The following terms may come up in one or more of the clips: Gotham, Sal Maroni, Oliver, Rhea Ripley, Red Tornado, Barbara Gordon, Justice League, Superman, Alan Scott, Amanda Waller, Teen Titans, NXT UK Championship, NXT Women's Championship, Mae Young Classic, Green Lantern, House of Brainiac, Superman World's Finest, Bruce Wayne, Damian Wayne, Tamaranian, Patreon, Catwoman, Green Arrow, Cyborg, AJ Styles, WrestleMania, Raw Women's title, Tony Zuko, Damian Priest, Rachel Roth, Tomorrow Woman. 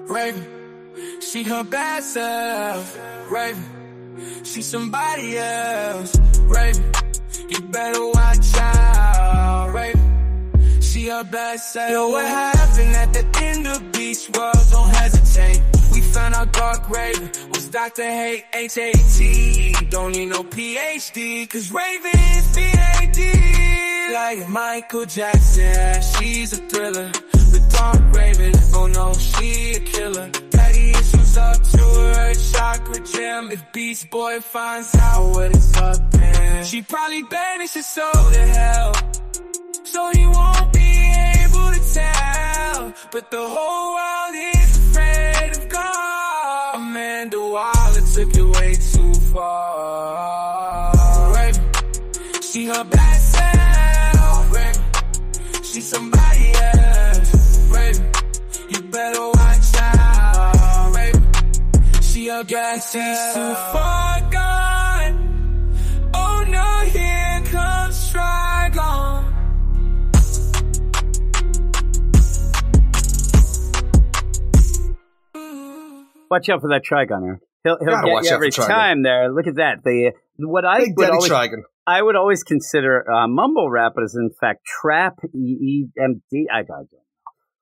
Raven, she her bad self. Raven, she somebody else. Raven, you better watch out. Raven, she her bad self. Yo, what happened at the end of Beast World? Don't hesitate. We found out Dark Raven was Dr. Hate, H-A-T. Don't need no PhD, cause Raven is B-A-D. Like Michael Jackson, she's a thriller. The Dark Raven, oh no, she a killer. Daddy issues up to her chocolate gem. If Beast Boy finds out what it's up in, she probably banished his soul to hell, so he won't be able to tell. But the whole world is afraid of God. Amanda Waller took it way too far. Raven, she her bad self. Raven, she somebody else. Raven, you better watch out. Raven, she her bad self. She's too far gone. Oh no, here comes Trigon. Watch out for that Trigon. He'll get you every time there. Look at that. I would always consider mumble rap as, in fact, trap, EEMD. I don't know.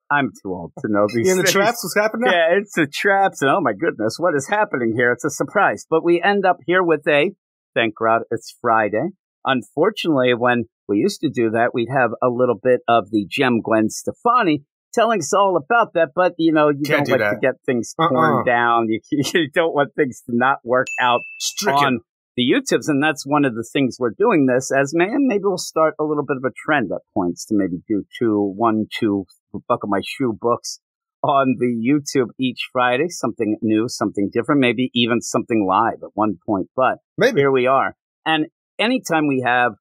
I'm too old to know these. The traps, what's happening? Yeah, it's the traps, and oh my goodness, what is happening here? It's a surprise. But we end up here with a, thank God it's Friday. Unfortunately, when we used to do that, we'd have a little bit of the Gem Gwen Stefani telling us all about that, but you know, you don't like to get things torn down. You don't want things to not work out on the YouTubes, and that's one of the things we're doing this as, man, maybe we'll start a little bit of a trend at points to maybe do 2, 1, 2 Buckle My Shoe books on the YouTube each Friday, something new, something different, maybe even something live at one point, but maybe here we are. And anytime we have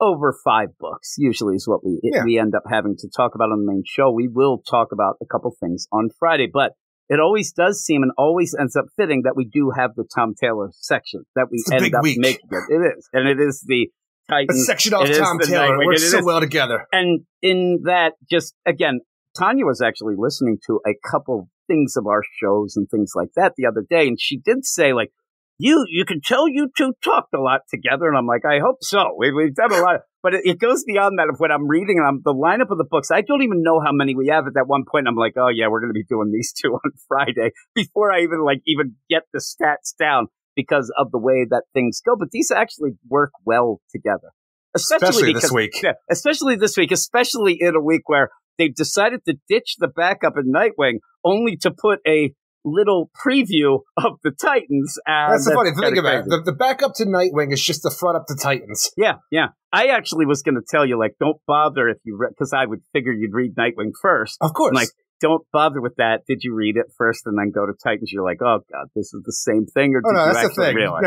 over 5 books, usually is what we end up having to talk about on the main show. We will talk about a couple things on Friday, but it always does seem and always ends up fitting that we do have the Tom Taylor section that we end up making it. It is. And it is the Titan. A section off Tom Taylor. It works so well together. And in that, just again, Tanya was actually listening to a couple things of our shows and things like that the other day, and she did say, like, You can tell you two talked a lot together, and I'm like, I hope so. We've done a lot, but it goes beyond that. Of what I'm reading, and the lineup of the books, I don't even know how many we have at that one point. I'm like, oh yeah, we're going to be doing these two on Friday before I even get the stats down because of the way that things go. But these actually work well together, especially this week. Yeah, especially this week, especially in a week where they've decided to ditch the backup in Nightwing, only to put a little preview of the Titans. That's the funny thing about it. The backup to Nightwing is just the front up to Titans. Yeah, yeah. I actually was going to tell you, like, don't bother if you read, because I would figure you'd read Nightwing first. Of course. I'm like, don't bother with that. Did you read it first and then go to Titans? You're like, oh God, this is the same thing. Or realize?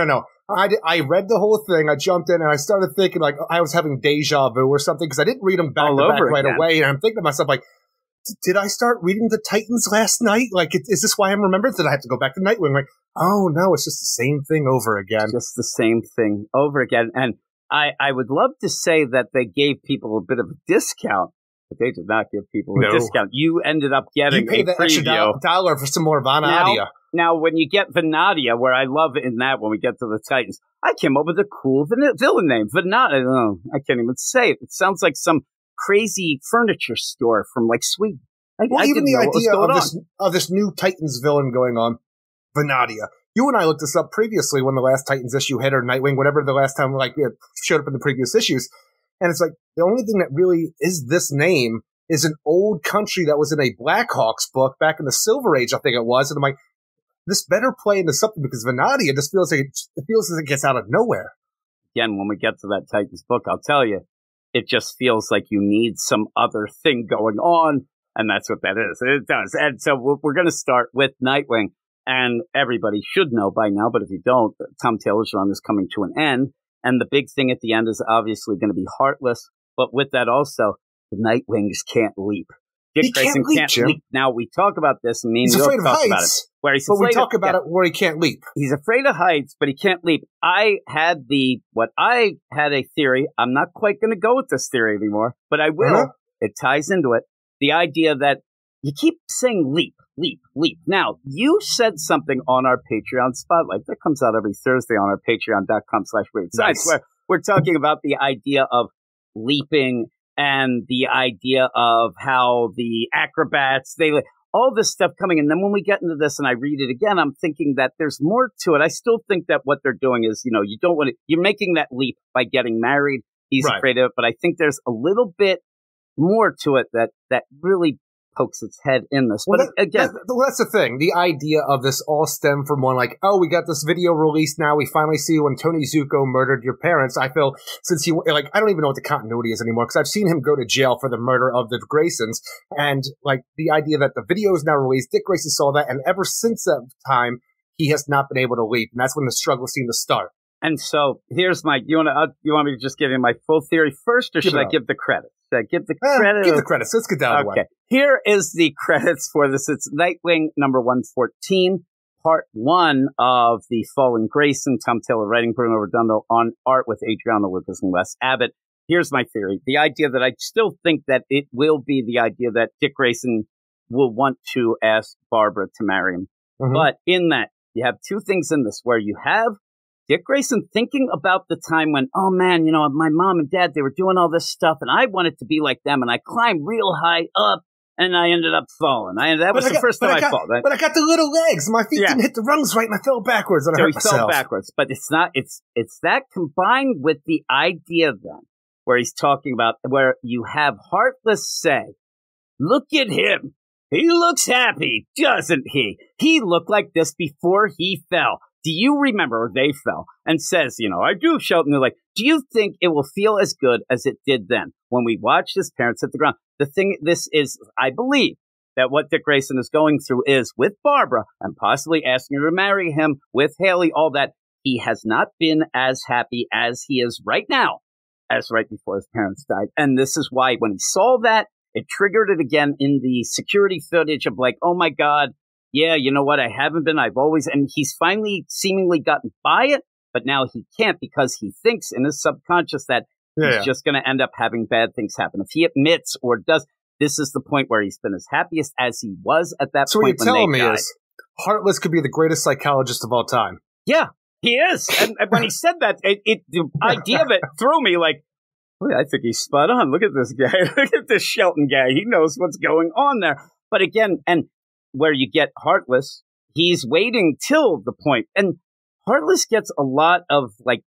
No. I read the whole thing. I jumped in and I started thinking, like, I was having deja vu or something because I didn't read them back right away. And I'm thinking to myself, like, did I start reading the Titans last night? Like, is this why I'm remembered that I have to go back to Nightwing? Like, oh no, it's just the same thing over again. Just the same thing over again. And I would love to say that they gave people a bit of a discount, but they did not give people a discount. You ended up getting a preview $1 for some more Vanadia. Now, when you get Vanadia, where I love in that when we get to the Titans, I came up with a cool villain name. Vanadia. Oh, I can't even say it. It sounds like some crazy furniture store from like Sweden. I even the idea of this new Titans villain going on, Vanadia. You and I looked this up previously when the last Titans issue hit, or Nightwing, whatever the last time showed up in the previous issues. And it's like the only thing that really is this name is an old country that was in a Blackhawks book back in the Silver Age, I think it was. And I'm like, this better play into something because Vanadia just feels like it gets out of nowhere. Again, when we get to that Titans book, I'll tell you. It just feels like you need some other thing going on, and that's what that is. It does. And so we're going to start with Nightwing, and everybody should know by now, but if you don't, Tom Taylor's run is coming to an end, and the big thing at the end is obviously going to be Heartless, but with that also, the Nightwings can't leap. Dick Grayson can't leap. Now, we talk about this, and me and you talk about it. He can't leap. He's afraid of heights, but he can't leap. I had a theory. I'm not quite going to go with this theory anymore, but I will. It ties into it. The idea that You keep saying leap, leap, leap. Now, you said something on our Patreon spotlight that comes out every Thursday on our patreon.com/weirdscience, where we're talking about the idea of leaping and the idea of how the acrobats, they all this stuff coming. And then when we get into this and I read it again, I'm thinking that there's more to it. I still think that what they're doing is, you know, you don't want to, you're making that leap by getting married. He's afraid of it. But I think there's a little bit more to it that really pokes its head in this. But well, that's the thing. The idea of this all stemmed from one like, oh, we got this video released now. We finally see when Tony Zuko murdered your parents. I feel since he, like, I don't even know what the continuity is anymore because I've seen him go to jail for the murder of the Graysons. And like the idea that the video is now released, Dick Grayson saw that. And ever since that time, he has not been able to leap. And that's when the struggle seemed to start. And so here's my, you want me to just give you my full theory first, or should I give the credits? Should I give the credits? Give the credits. Let's get down to one. Okay. Here is the credits for this. It's Nightwing number 114, part one of The Fallen Grayson, Tom Taylor writing, Bruno Redondo on art with Adriana Lucas and Wes Abbott. Here's my theory. The idea that I still think that it will be the idea that Dick Grayson will want to ask Barbara to marry him. Mm-hmm. But in that, you have two things in this where you have Dick Grayson thinking about the time when, oh man, you know, my mom and dad, they were doing all this stuff and I wanted to be like them and I climbed real high up and I ended up falling. That was the first time I fell. But I got the little legs. My feet didn't hit the rungs right and I fell backwards and I hurt myself. But it's not, it's that combined with the idea then where he's talking about, where you have Heartless say, look at him. He looks happy, doesn't he? He looked like this before he fell. Do you remember they fell and says, you know, I do, Shelton. They're like, do you think it will feel as good as it did then when we watched his parents hit the ground? The thing, this is, I believe that what Dick Grayson is going through is with Barbara and possibly asking her to marry him with Haley, all that. He has not been as happy as he is right now as right before his parents died. And this is why when he saw that, it triggered it again in the security footage of like, oh my God. Yeah, you know what? I haven't been. I've always, and he's finally seemingly gotten by it, but now he can't because he thinks in his subconscious that he's just going to end up having bad things happen. If he admits or does, this is the point where he's been as happiest as he was at that point. So what you're telling me is Heartless could be the greatest psychologist of all time. Yeah, he is. And when he said that, the idea of it threw me like, I think he's spot on. Look at this guy. Look at this Shelton guy. He knows what's going on there. But again, and where you get Heartless, he's waiting till the point. And Heartless gets a lot of, like,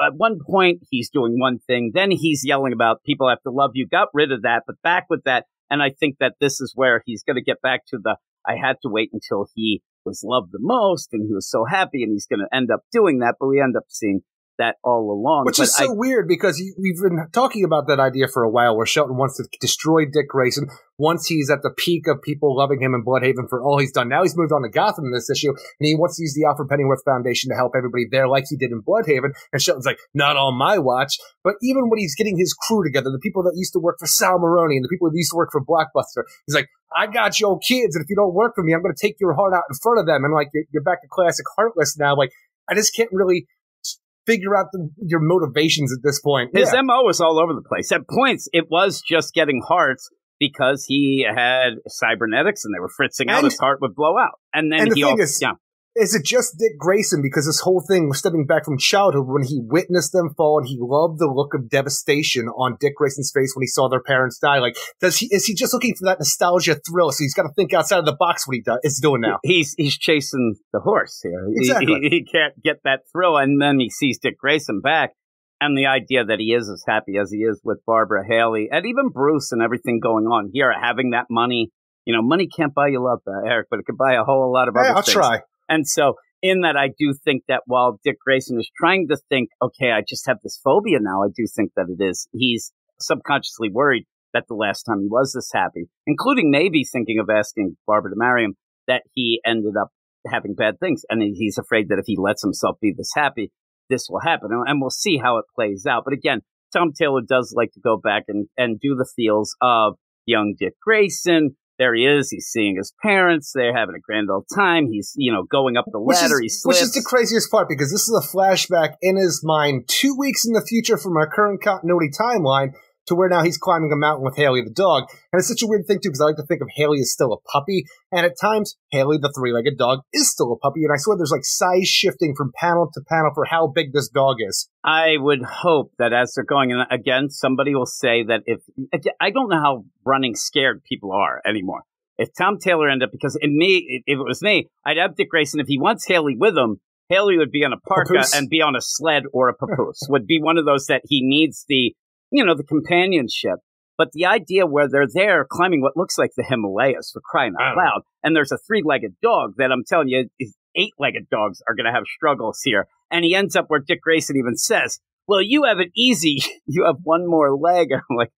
at one point, he's doing one thing. Then he's yelling about people have to love you. Got rid of that, but back with that. And I think that this is where he's going to get back to the, I had to wait until he was loved the most. And he was so happy. And he's going to end up doing that. But we end up seeing that all along. Which is so weird because we've been talking about that idea for a while where Shelton wants to destroy Dick Grayson once he's at the peak of people loving him in Bludhaven for all he's done. Now he's moved on to Gotham in this issue and he wants to use the Alfred Pennyworth Foundation to help everybody there like he did in Bludhaven. And Shelton's like, not on my watch. But even when he's getting his crew together, the people that used to work for Sal Maroni and the people that used to work for Blockbuster, he's like, I got your kids and if you don't work for me, I'm going to take your heart out in front of them. And like, you're back to classic Heartless now. Like, I just can't really figure out your motivations at this point. His MO was all over the place. At points, it was just getting hearts because he had cybernetics and they were fritzing out. His heart would blow out. And then he also... Is it just Dick Grayson? Because this whole thing was stepping back from childhood when he witnessed them fall and he loved the look of devastation on Dick Grayson's face when he saw their parents die. Like, is he just looking for that nostalgia thrill? So he's got to think outside of the box what is doing now. He's chasing the horse here. Exactly. He can't get that thrill. And then he sees Dick Grayson back. And the idea that he is as happy as he is with Barbara, Haley, and even Bruce and everything going on here, having that money. You know, money can't buy you love, Eric, but it could buy a whole lot of other things. I'll try. And so in that, I do think that while Dick Grayson is trying to think, okay, I just have this phobia now, I do think that it is. He's subconsciously worried that the last time he was this happy, including maybe thinking of asking Barbara to marry him, that he ended up having bad things. And he's afraid that if he lets himself be this happy, this will happen. And we'll see how it plays out. But again, Tom Taylor does like to go back and do the feels of young Dick Grayson. There he is. He's seeing his parents. They're having a grand old time. He's, you know, going up the ladder. He slips. Which is the craziest part because this is a flashback in his mind 2 weeks in the future from our current continuity timeline to where now he's climbing a mountain with Haley the dog. And it's such a weird thing, too, because I like to think of Haley as still a puppy. And at times, Haley, the three-legged dog, is still a puppy. And I swear there's, like, size shifting from panel to panel for how big this dog is. I would hope that as they're going in, again, somebody will say that if... I don't know how running scared people are anymore. If Tom Taylor ended up... Because in me, if it was me, I'd have Dick Grayson. If he wants Haley with him, Haley would be on a parka papoose. And be on a sled or a papoose. Would be one of those that he needs the... You know, the companionship. But the idea where they're there climbing what looks like the Himalayas, for crying out loud, and there's a three-legged dog that I'm telling you, eight-legged dogs are going to have struggles here. And he ends up where Dick Grayson even says, well, you have it easy. You have one more leg. And I'm like,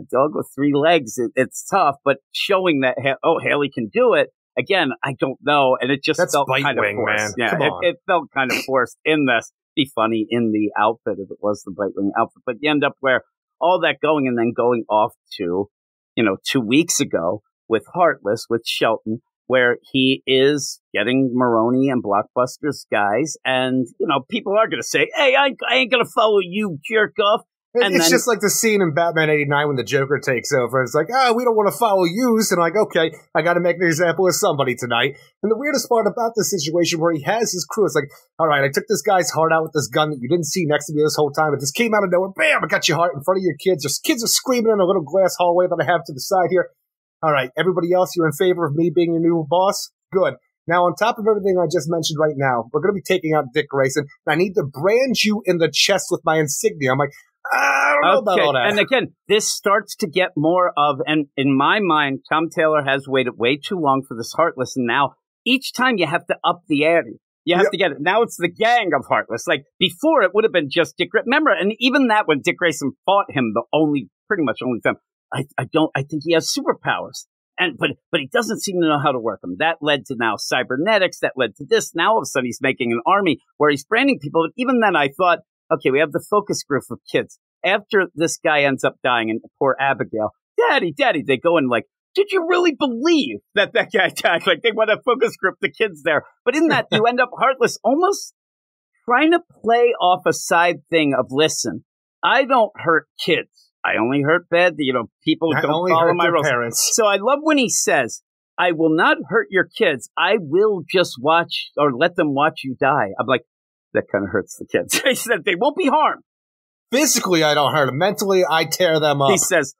a dog with three legs, it's tough. But showing that, Haley can do it, again, I don't know. And it just felt kind of forced. Yeah, it felt kind of forced in this. Be funny in the outfit if it was the Nightwing outfit. But you end up where... all that going and then going off to, 2 weeks ago with Heartless, with Shelton, where he is getting Maroni and Blockbuster's guys. And, people are going to say, hey, I ain't going to follow you, jerk off. And it's just like the scene in Batman 89 when the Joker takes over. It's like, we don't want to follow yous. And like, okay, I got to make an example of somebody tonight. And the weirdest part about this situation where he has his crew, it's like, all right, I took this guy's heart out with this gun that you didn't see next to me this whole time. It just came out of nowhere. Bam, I got your heart in front of your kids. Your kids are screaming in a little glass hallway that I have to the side here. All right, everybody else, you're in favor of me being your new boss? Good. Now, on top of everything I just mentioned right now, we're going to be taking out Dick Grayson. And I need to brand you in the chest with my insignia. I'm like, I don't know about all that. And again, this starts to get more of, and in my mind, Tom Taylor has waited way too long for this Heartless. And now each time you have to up the ante. You have to get it. Now it's the gang of Heartless. Like before, it would have been just Dick. Remember, and even that when Dick Grayson fought him, the pretty much only time. I think he has superpowers. But he doesn't seem to know how to work them. That led to now cybernetics. That led to this. Now all of a sudden he's making an army where he's branding people. But even then I thought, okay, we have the focus group of kids. After this guy ends up dying and poor Abigail, daddy, they go in like, did you really believe that guy died? Like they want to focus group the kids there. But in that, you end up Heartless almost trying to play off a side thing of, listen, I don't hurt kids. I only hurt bad, people who don't follow my rules. Parents. So I love when he says, I will not hurt your kids. I will just watch or let them watch you die. I'm like, that kind of hurts the kids. He said they won't be harmed. Physically, I don't hurt them. Mentally, I tear them up. He says,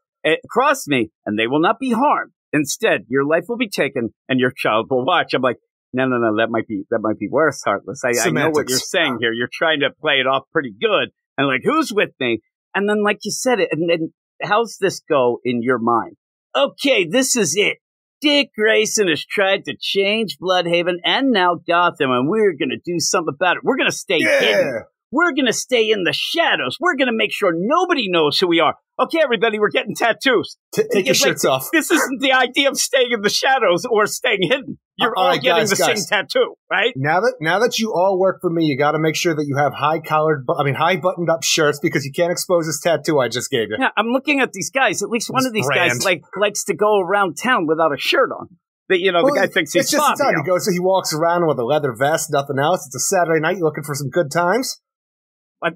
cross me, and they will not be harmed. Instead, your life will be taken, and your child will watch. I'm like, no, that might be worse, Heartless. I know what you're saying here. You're trying to play it off pretty good. And like, who's with me? And then, like you said it, and then how's this go in your mind? Okay, this is it. Dick Grayson has tried to change Bludhaven and now Gotham, and we're going to do something about it. We're going to stay hidden. We're going to stay in the shadows. We're going to make sure nobody knows who we are. Okay, everybody, we're getting tattoos. Take your shirts off. This isn't the idea of staying in the shadows or staying hidden. You're all getting the same tattoo, right? Now that you all work for me, you got to make sure that you have high buttoned up shirts because you can't expose this tattoo I just gave you. Yeah, I'm looking at these guys. At least one of these guys likes to go around town without a shirt on. But, the guy thinks he's Fabio. It's just time he goes. So he walks around with a leather vest, nothing else. It's a Saturday night. You looking for some good times?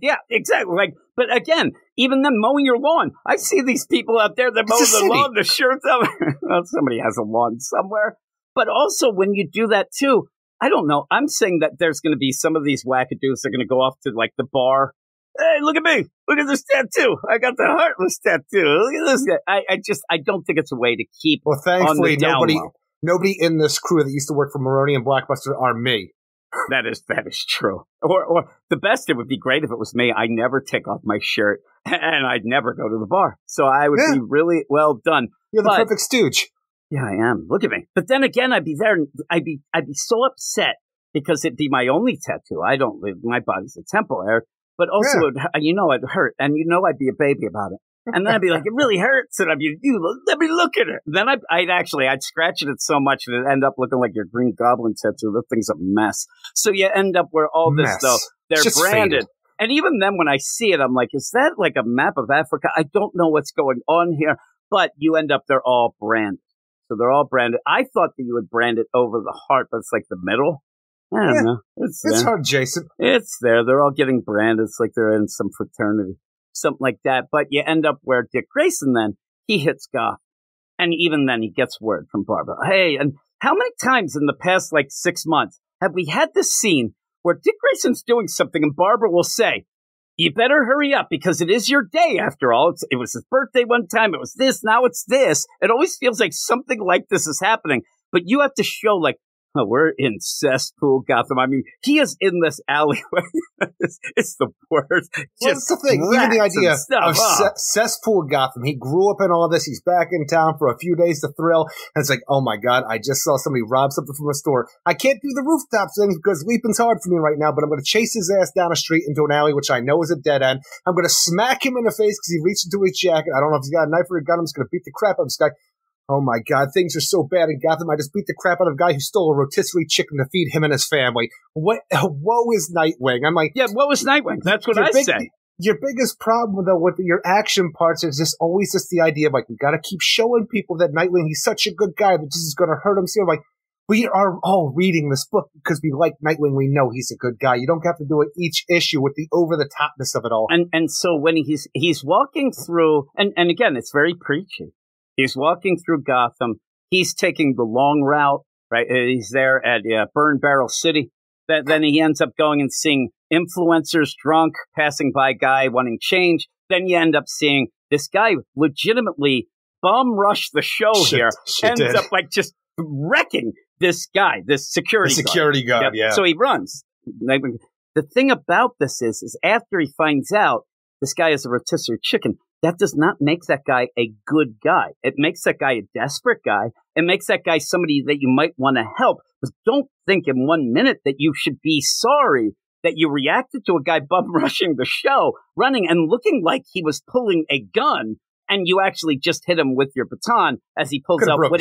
Yeah, exactly. But again, even them mowing your lawn. I see these people out there that mow the lawn, the shirts up. Well, somebody has a lawn somewhere. But also when you do that too, I don't know. I'm saying that there's going to be some of these wackadoos that are going to go off to like the bar. Hey, look at me. Look at this tattoo. I got the Heartless tattoo. Look at this guy. I don't think it's a way to keep. Well, thankfully, on the nobody in this crew that used to work for Maroni and Blockbuster are me. That is true. Or the best, it would be great if it was me. I never take off my shirt and I'd never go to the bar. So I would be really well done. You're the perfect stooge. Yeah, I am. Look at me. But then again, I'd be there and I'd be so upset because it'd be my only tattoo. I don't live. My body's a temple, Eric. But also, it'd hurt. And I'd be a baby about it. And then I'd be like, it really hurts. And I'd be, let me look at it. Then I'd scratch it so much that it'd end up looking like your Green Goblin tattoo. That thing's a mess. So you end up where all this, though, they're just branded. Faded. And even then, when I see it, I'm like, is that like a map of Africa? I don't know what's going on here. But you end up, they're all branded. So they're all branded. I thought that you would brand it over the heart, but it's like the middle. I don't know. It's hard, Jason. It's there. They're all getting branded. It's like they're in some fraternity. something like that. But you end up where Dick Grayson then, he hits Gotham. And even then he gets word from Barbara. Hey, and how many times in the past, like, 6 months have we had this scene where Dick Grayson's doing something and Barbara will say, you better hurry up because it is your day after all. It was his birthday one time. It was this. Now it's this. It always feels like something like this is happening. But you have to show, like, oh, we're in cesspool Gotham. I mean, he is in this alleyway. It's the worst. Well, that's the thing. Even the idea of cesspool Gotham. He grew up in all this. He's back in town for a few days to thrill. And it's like, oh, my God, I just saw somebody rob something from a store. I can't do the rooftop thing because leaping's hard for me right now, but I'm going to chase his ass down a street into an alley, which I know is a dead end. I'm going to smack him in the face because he reached into his jacket. I don't know if he's got a knife or a gun. I'm just going to beat the crap out of this guy. Oh, my God, things are so bad in Gotham. I just beat the crap out of a guy who stole a rotisserie chicken to feed him and his family. What? Woe is Nightwing. I'm like, yeah, woe is Nightwing. That's what I say. Your biggest problem, though, with your action parts is just always just the idea of, like, you got to keep showing people that Nightwing, he's such a good guy that this is going to hurt him. So, like, we are all reading this book because we like Nightwing. We know he's a good guy. You don't have to do it each issue with the over-the-topness of it all. And so when he's walking through, and again, it's very preachy. He's walking through Gotham. He's taking the long route, right? He's there at Burn Barrel City. Then he ends up going and seeing influencers drunk, passing by a guy wanting change. Then you end up seeing this guy legitimately bum-rush the show here. Ends up like just wrecking this guy, this security guard. The security guard, yeah. So he runs. The thing about this is after he finds out this guy is a rotisserie chicken, that does not make that guy a good guy. It makes that guy a desperate guy. It makes that guy somebody that you might want to help. But don't think in 1 minute that you should be sorry that you reacted to a guy bum-rushing the show, running and looking like he was pulling a gun, and you actually just hit him with your baton as he pulls out what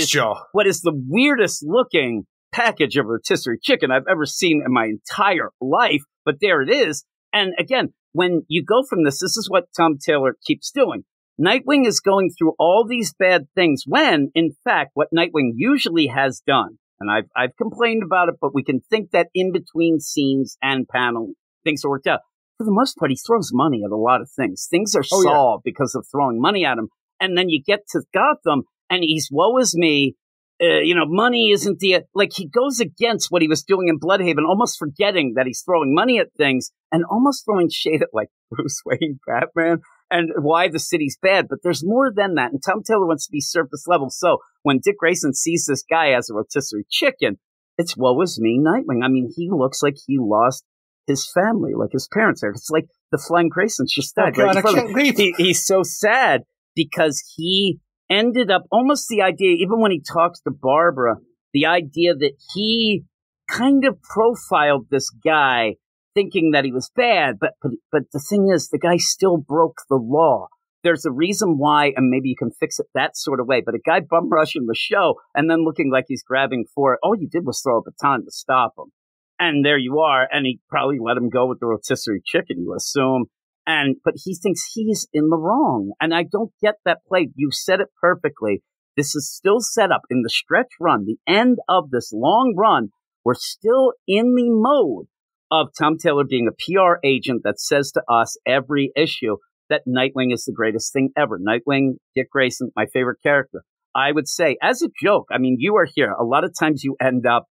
is the weirdest-looking package of rotisserie chicken I've ever seen in my entire life. But there it is. And again, when you go from this is what Tom Taylor keeps doing. Nightwing is going through all these bad things when, in fact, what Nightwing usually has done, and I've complained about it, but we can think that in between scenes and panel, things are worked out. For the most part, he throws money at a lot of things. Things are solved because of throwing money at him. And then you get to Gotham, and he's woe is me. Money isn't the, like, he goes against what he was doing in Bludhaven, almost forgetting that he's throwing money at things and almost throwing shade at, like, Bruce Wayne, Batman, and why the city's bad. But there's more than that. And Tom Taylor wants to be surface level. So when Dick Grayson sees this guy as a rotisserie chicken, it's woe is me Nightwing. I mean, he looks like he lost his family, like his parents are. It's like the flying Grayson's just died. Oh, God, I can't leave. He's so sad because he ended up almost the idea, even when he talks to Barbara, the idea that he kind of profiled this guy thinking that he was bad. But the thing is, the guy still broke the law. There's a reason why, and maybe you can fix it that sort of way. But a guy bum rushing the show and then looking like he's grabbing for it, all you did was throw a baton to stop him. And there you are. And he probably let him go with the rotisserie chicken, you assume. But he thinks he's in the wrong. And I don't get that play. You said it perfectly. This is still set up in the stretch run, the end of this long run. We're still in the mode of Tom Taylor being a PR agent that says to us every issue that Nightwing is the greatest thing ever. Nightwing, Dick Grayson, my favorite character. I would say, as a joke, I mean, you are here. A lot of times you end up,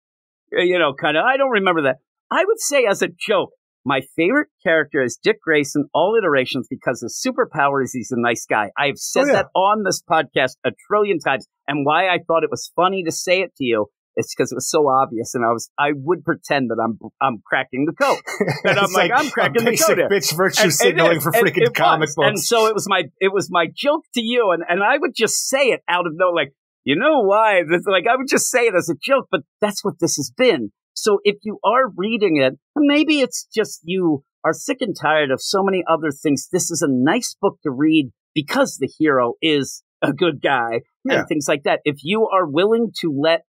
kind of, I don't remember that. I would say as a joke, my favorite character is Dick Grayson, all iterations, because his superpower is he's a nice guy. I have said that on this podcast a trillion times, and why I thought it was funny to say it to you is because it was so obvious, and I would pretend that I'm cracking the code, and I'm like I'm cracking the code. Bitch virtue signaling for freaking comic books, and so it was my joke to you, and I would just say it out of no like you know why like I would just say it as a joke, but that's what this has been. So if you are reading it, maybe it's just you are sick and tired of so many other things. This is a nice book to read because the hero is a good guy and things like that. If you are willing to let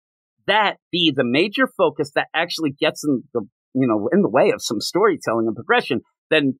that be the major focus that actually gets in the, in the way of some storytelling and progression, then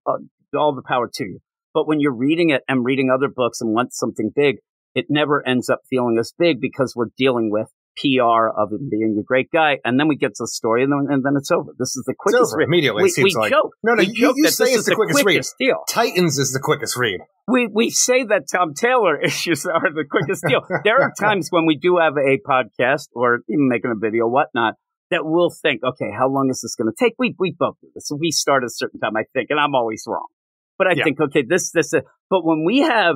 all the power to you. But when you're reading it and reading other books and want something big, it never ends up feeling as big because we're dealing with PR of him being a great guy, and then we get to the story, and then it's over. This is the quickest read. Immediately, it seems like. Joke. No, you say it's the quickest read. Deal. Titans is the quickest read. We say that Tom Taylor issues are the quickest deal. There are times when we do have a podcast or even making a video, whatnot, that we'll think, okay, how long is this going to take? We both do this. We start at a certain time, I think, and I'm always wrong. But I think, okay, this. But when we have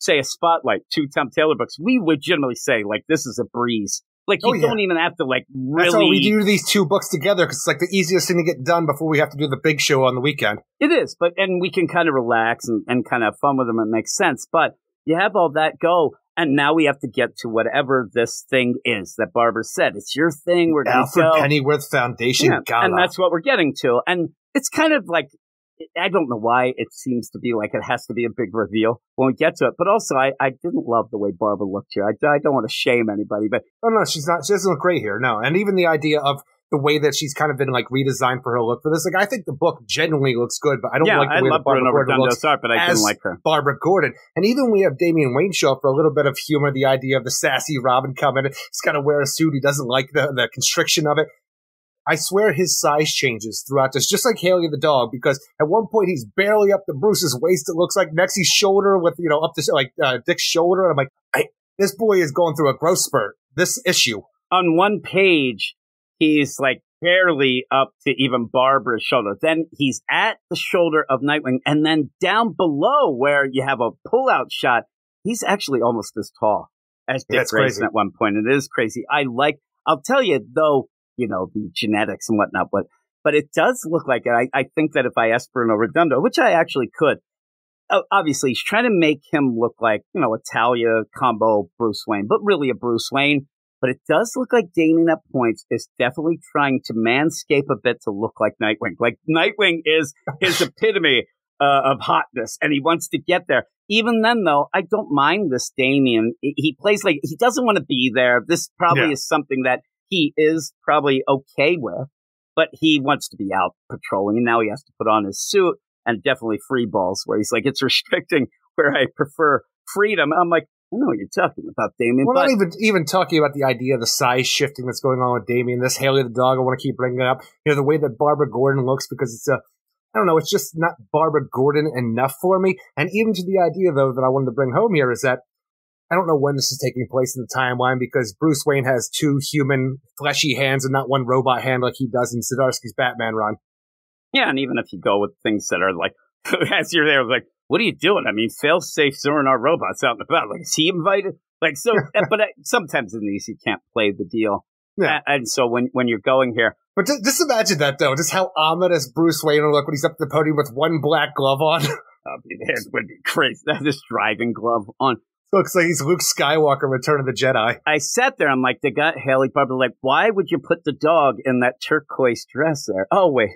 say a spotlight to Tom Taylor books, we legitimately say, like, this is a breeze. Like, you don't even have to, like, really. That's all we do these two books together, because it's, like, the easiest thing to get done before we have to do the big show on the weekend. It is, and we can kind of relax and kind of have fun with them. It makes sense. But you have all that go, and now we have to get to whatever this thing is that Barbara said. It's your thing. We're going to go. Alfred Pennyworth Foundation Gala. And that's what we're getting to. And it's kind of like, I don't know why it seems to be like it has to be a big reveal when we get to it. But also, I didn't love the way Barbara looked here. I don't want to shame anybody, but she's not. She doesn't look great here. No, and even the idea of the way that she's kind of been like redesigned for her look for this. Like, I think the book genuinely looks good, but I don't like the way that Barbara Gordon looks. But I didn't like her. Barbara Gordon, and even we have Damian Wayne show up for a little bit of humor. The idea of the sassy Robin coming, he's got to wear a suit. He doesn't like the constriction of it. I swear his size changes throughout this, just like Haley the dog, because at one point he's barely up to Bruce's waist, it looks like. Next he's shoulder with, up to, like, Dick's shoulder. And I'm like, this boy is going through a growth spurt, this issue. On one page, he's, like, barely up to even Barbara's shoulder. Then he's at the shoulder of Nightwing. And then down below where you have a pullout shot, he's actually almost as tall as Dick Grayson at one point. It is crazy. I'll tell you, though, the genetics and whatnot, but it does look like it. I think that if I asked Bruno Redondo, which I actually could, obviously he's trying to make him look like, Italia combo Bruce Wayne, but really a Bruce Wayne. But it does look like Damien at points is definitely trying to manscape a bit to look like Nightwing. Like, Nightwing is his epitome of hotness, and he wants to get there. Even then, though, I don't mind this Damien. He plays like he doesn't want to be there. This probably is something that he is probably okay with, but he wants to be out patrolling, and now he has to put on his suit and definitely free balls where he's like, it's restricting where I prefer freedom. I'm like, I know what you're talking about, Damien. We're not even talking about the idea of the size shifting that's going on with Damien. This Haley the dog, I want to keep bringing it up. The way that Barbara Gordon looks, because it's it's just not Barbara Gordon enough for me. And even to the idea, though, that I wanted to bring home here is that I don't know when this is taking place in the timeline, because Bruce Wayne has two human fleshy hands and not one robot hand like he does in Zdarsky's Batman run. Yeah, and even if you go with things that are like, as you're there, like, what are you doing? I mean, fail-safe Zur-En-Arrh robots out and about. Like, is he invited? Like, so, but sometimes in these, you can't play the deal. Yeah. And so when you're going here. But just imagine that, though, just how ominous Bruce Wayne will look when he's up at the podium with one black glove on. I mean, that would be crazy. This driving glove on. Looks like he's Luke Skywalker, Return of the Jedi. I sat there. I'm like, they got Haley Barbara. Like, why would you put the dog in that turquoise dress there? Oh, wait.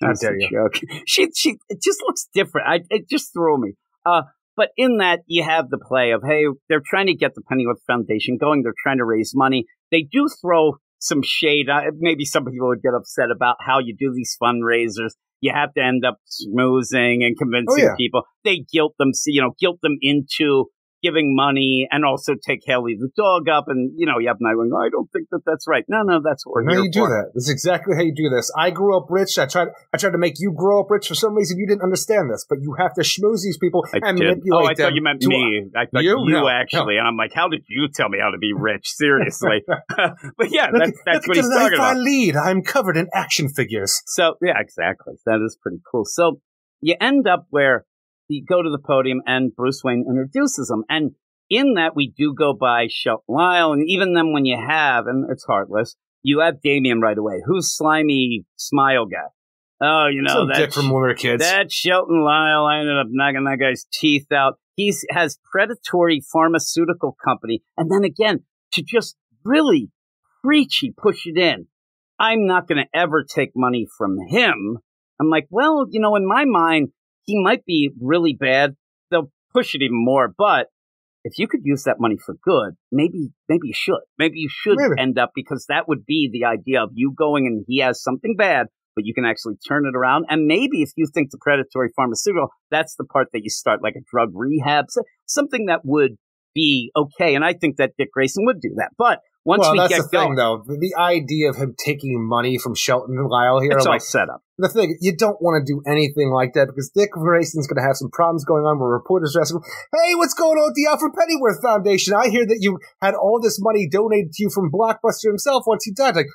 That's a joke. She it just looks different. It just threw me. But in that, you have the play of, hey, they're trying to get the Pennyworth Foundation going. They're trying to raise money. They do throw some shade. Maybe some people would get upset about how you do these fundraisers. You have to end up schmoozing and convincing people. They guilt them into giving money, and also take Haley the dog up, and you have Nightwing. I don't think that's right. No, that's what we're here for. That. That's exactly how you do this. I grew up rich. I tried to make you grow up rich. For some reason, you didn't understand this, but you have to schmooze these people and manipulate them. I thought you meant me. I thought you actually. No. And I'm like, how did you tell me how to be rich? Seriously. But yeah, that's what he's talking about. I'm covered in action figures. So yeah, exactly. That is pretty cool. So you end up where. You go to the podium, and Bruce Wayne introduces him. And in that, we do go by Shelton Lyle, and even then when you have, and it's Heartless, you have Damien right away. Who's slimy smile guy? Oh, that dick from Warner Kids. That Shelton Lyle, I ended up knocking that guy's teeth out. He has predatory pharmaceutical company. And then again, to just really preachy push it in, I'm not going to ever take money from him. I'm like, well, in my mind, he might be really bad. They'll push it even more. But if you could use that money for good, maybe you should. Maybe you should end up, because that would be the idea of you going and he has something bad, but you can actually turn it around. And maybe if you think the predatory pharmaceutical, that's the part that you start like a drug rehab, something that would be okay. And I think that Dick Grayson would do that. But once well, that's the thing, though. The idea of him taking money from Shelton Lyle here. It's all set up. The thing, you don't want to do anything like that because Dick Grayson's going to have some problems going on where reporters are asking, hey, what's going on with the Alfred Pennyworth Foundation? I hear that you had all this money donated to you from Blockbuster himself once he died. Like,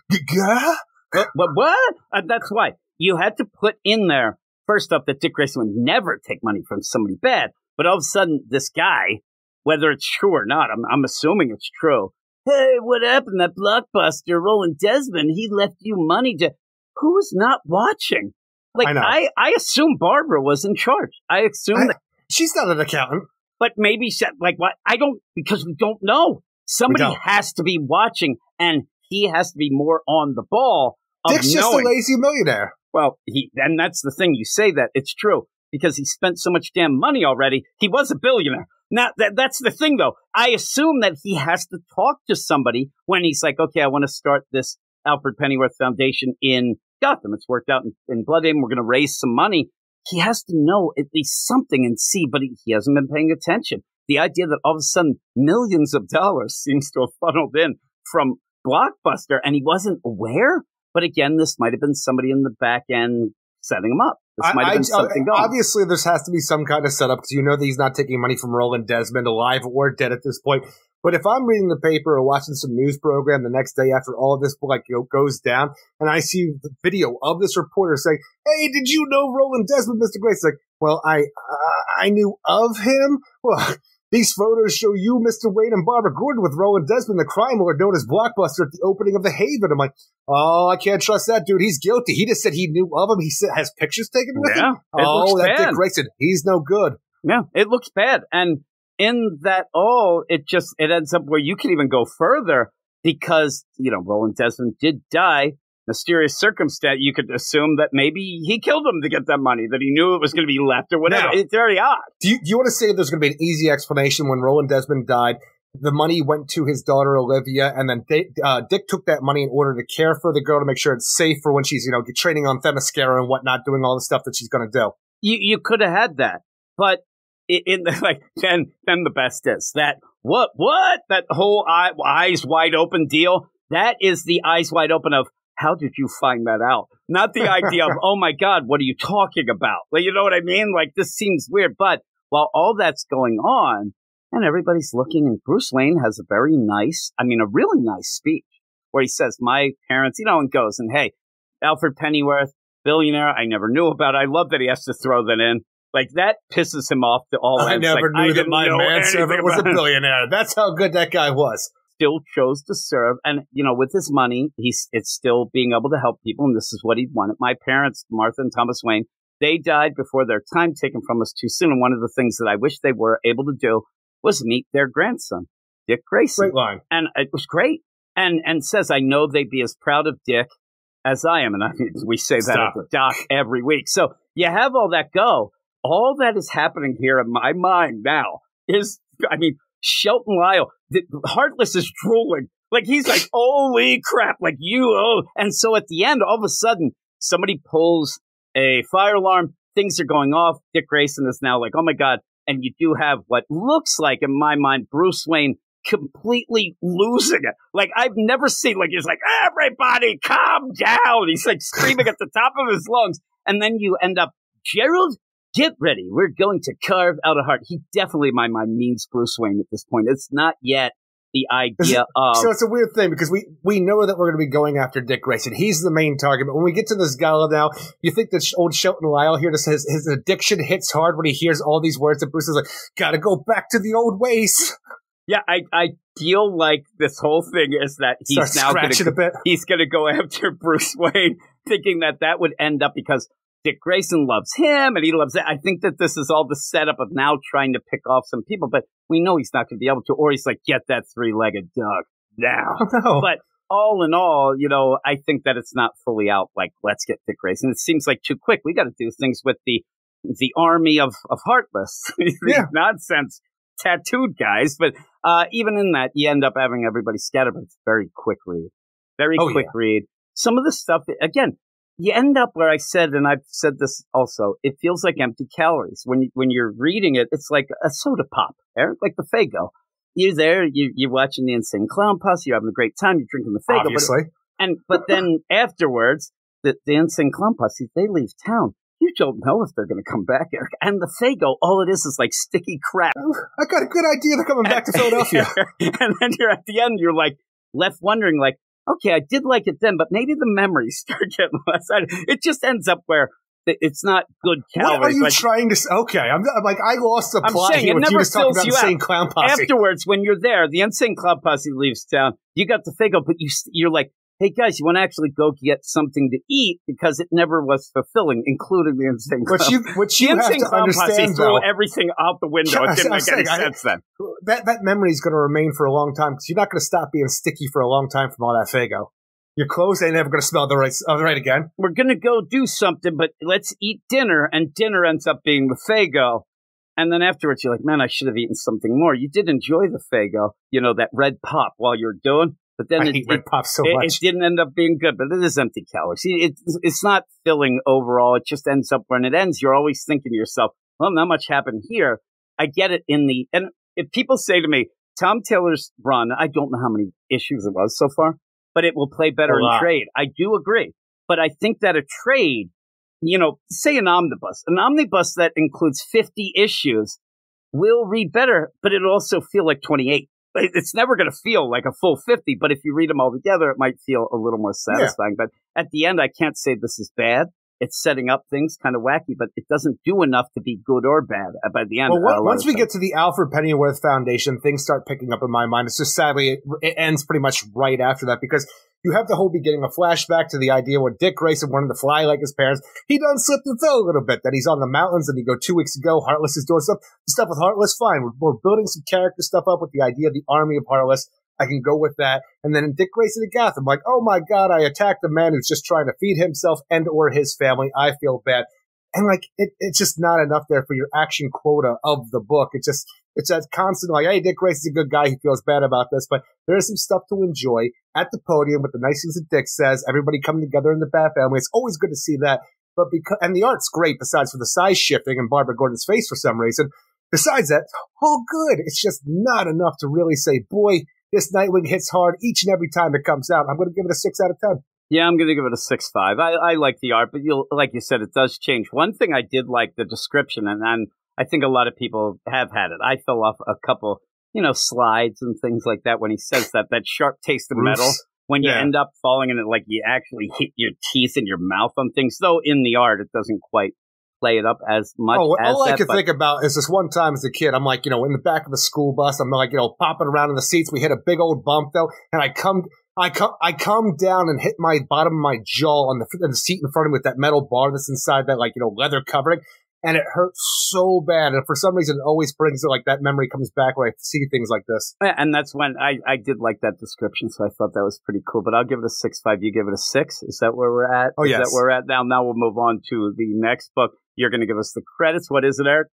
what? That's why you had to put in there, first up, that Dick Grayson would never take money from somebody bad. But all of a sudden, this guy, whether it's true or not, I'm assuming it's true. Hey, what happened? That Blockbuster, Roland Desmond, he left you money to... Who was not watching? Like, I assume Barbara was in charge. I assume that she's not an accountant. But maybe she, like, what? I don't, because we don't know. Somebody has to be watching, and he has to be more on the ball. Dick's just a lazy millionaire. Well, and that's the thing. You say that it's true because he spent so much damn money already. He was a billionaire. Now, that's the thing, though. I assume that he has to talk to somebody when he's like, okay, I want to start this Alfred Pennyworth Foundation in Gotham. It's worked out in Bludhaven. We're going to raise some money. He has to know at least something and see, but he hasn't been paying attention. The idea that all of a sudden millions of dollars seems to have funneled in from Blockbuster, and he wasn't aware. But again, this might have been somebody in the back end setting him up. This might have been something going. Obviously, there has to be some kind of setup because you know that he's not taking money from Roland Desmond, alive or dead at this point. But if I'm reading the paper or watching some news program the next day after all this goes down, and I see the video of this reporter saying, hey, did you know Roland Desmond, Mr. Grayson? Like, well, I knew of him. Well, these photos show you, Mr. Wayne and Barbara Gordon, with Roland Desmond, the crime lord known as Blockbuster, at the opening of the Haven. I'm like, oh, I can't trust that dude. He's guilty. He just said he knew of him. He said, has pictures taken with him? Oh, that Dick Grayson. He's no good. Yeah, it looks bad. And in that all, it ends up where you can even go further because, you know, Roland Desmond did die. Mysterious circumstance. You could assume that maybe he killed him to get that money, that he knew it was going to be left or whatever. Now, it's very odd. Do you want to say there's going to be an easy explanation when Roland Desmond died? The money went to his daughter, Olivia, and then Dick took that money in order to care for the girl to make sure it's safe for when she's, you know, training on Themyscira and whatnot, doing all the stuff that she's going to do. You could have had that, but then the best is that what that whole eyes wide open deal. That is the eyes wide open of how did you find that out? Not the idea of oh my god, what are you talking about? Like, you know what I mean? Like, this seems weird. But while all that's going on and everybody's looking, and Bruce Wayne has a very nice, I mean, a really nice speech where he says, "My parents," you know, and goes and hey, Alfred Pennyworth, billionaire, I never knew about. I love that he has to throw that in. Like, that pisses him off to all ends. I never knew that my manservant was a billionaire. That's how good that guy was. Still chose to serve. And, you know, with his money, it's still being able to help people. And this is what he wanted. My parents, Martha and Thomas Wayne, they died before their time, taken from us too soon. And one of the things that I wish they were able to do was meet their grandson, Dick Grayson. Great line. And it was great. And says, I know they'd be as proud of Dick as I am. And I mean, we say that at the doc every week. So you have all that go. All that is happening here in my mind now is, I mean, Shelton Lyle, Heartless is drooling. Like, he's like, holy crap, like And so at the end, all of a sudden, somebody pulls a fire alarm. Things are going off. Dick Grayson is now like, oh, my God. And you do have what looks like, in my mind, Bruce Wayne completely losing it. Like, I've never seen, like, he's like, everybody calm down. He's like screaming at the top of his lungs. And then you end up, Gerald, get ready. We're going to carve out a heart. He definitely, in my mind, means Bruce Wayne at this point. It's not yet the idea of... So it's a weird thing because we know that we're going to be going after Dick Grayson. He's the main target. But when we get to this gala now, you think that old Shelton Lyle here, just his addiction hits hard when he hears all these words that Bruce is like, gotta go back to the old ways. Yeah, I feel like this whole thing is that he's now going to go after Bruce Wayne, thinking that would end up because... Dick Grayson loves him, and he loves it. I think that this is all the setup of now trying to pick off some people, but we know he's not going to be able to, or he's like, get that three-legged dog now. Oh, no. But all in all, you know, I think that it's not fully out, like, let's get Dick Grayson. It seems like too quick. We got to do things with the army of Heartless, nonsense tattooed guys. But even in that, you end up having everybody scattered, but it's a very quick read. Very quick read. Some of the stuff, again, you end up where I said, and I've said this also, it feels like empty calories. When you're reading it, it's like a soda pop, Eric, like the Faygo. you're there, you're watching the Insane Clown Posse, you're having a great time, you're drinking the Faygo. Obviously. But then afterwards, the Insane Clown Posse, they leave town. You don't know if they're going to come back, Eric. And the Faygo, all it is like sticky crap. I got a good idea. They're coming back to Philadelphia. And then you're at the end, you're like left wondering, like, okay, I did like it then, but maybe the memories start getting less. It just ends up where it's not good calories. What are you trying to say? Okay, I'm like, I lost the plot here with you just talking about Insane Clown Posse. Afterwards, when you're there, the Insane Clown Posse leaves town. You got the Faygo, but you're like, hey, guys, you want to actually go get something to eat because it never was fulfilling, including the Insane Clown Posse. Insane Clown Posse threw everything out the window. It didn't make any sense then. That memory is going to remain for a long time because you're not going to stop being sticky for a long time from all that Faygo. Your clothes ain't ever going to smell the right again. We're going to go do something, but let's eat dinner, and dinner ends up being the Faygo. And then afterwards, you're like, man, I should have eaten something more. You did enjoy the Faygo, that red pop while you're doing. But then it didn't end up being good, but it is empty calories. It's not filling overall. It just ends up when it ends. You're always thinking to yourself, well, not much happened here. I get it and if people say to me, Tom Taylor's run, I don't know how many issues it was so far, but it will play better in trade. I do agree. But I think that a trade, say an omnibus that includes 50 issues will read better, but it'll also feel like 28. It's never going to feel like a full 50, but if you read them all together, it might feel a little more satisfying. Yeah. But at the end, I can't say this is bad. It's setting up things kind of wacky, but it doesn't do enough to be good or bad by the end. Well, once we get to the Alfred Pennyworth Foundation, things start picking up in my mind. It's just sadly, it ends pretty much right after that because you have the whole beginning of flashback to the idea where Dick Grayson wanted to fly like his parents. He done slipped and fell a little bit. That he's on the mountains and he go 2 weeks ago, Heartless is doing stuff with Heartless. Fine. We're building some character stuff up with the idea of the army of Heartless. I can go with that. And then Dick Grayson at Gotham, like, oh my God, I attacked a man who's just trying to feed himself and or his family. I feel bad. And like, it's just not enough there for your action quota of the book. It's that constant, like, hey, Dick Grayson's a good guy. He feels bad about this, but there is some stuff to enjoy at the podium with the nice things that Dick says. Everybody coming together in the Bat family. It's always good to see that. But and the art's great besides for the size shifting and Barbara Gordon's face for some reason. Besides that, all good. It's just not enough to really say, boy, this Nightwing hits hard each and every time it comes out. I'm going to give it a 6 out of 10. Yeah, I'm going to give it a 6.5. I like the art, but like you said, it does change. One thing I did like the description, and I think a lot of people have had it. I fell off a couple, slides and things like that when he says that sharp taste of metal. When you end up falling in it, like you actually hit your teeth and your mouth on things. Though in the art, it doesn't quite play it up as much. All I can think about is this one time as a kid, I'm like, in the back of the school bus, I'm like, popping around in the seats. We hit a big old bump though, and I come down and hit my bottom of my jaw on the seat in front of me with that metal bar that's inside that, leather covering. And it hurts so bad. And for some reason, it always brings it that memory comes back when I see things like this. And that's when I did like that description. So I thought that was pretty cool. But I'll give it a 6.5. You give it a 6. Is that where we're at? Oh, yes. Is that where we're at now? Now we'll move on to the next book. You're going to give us the credits. What is it, Eric?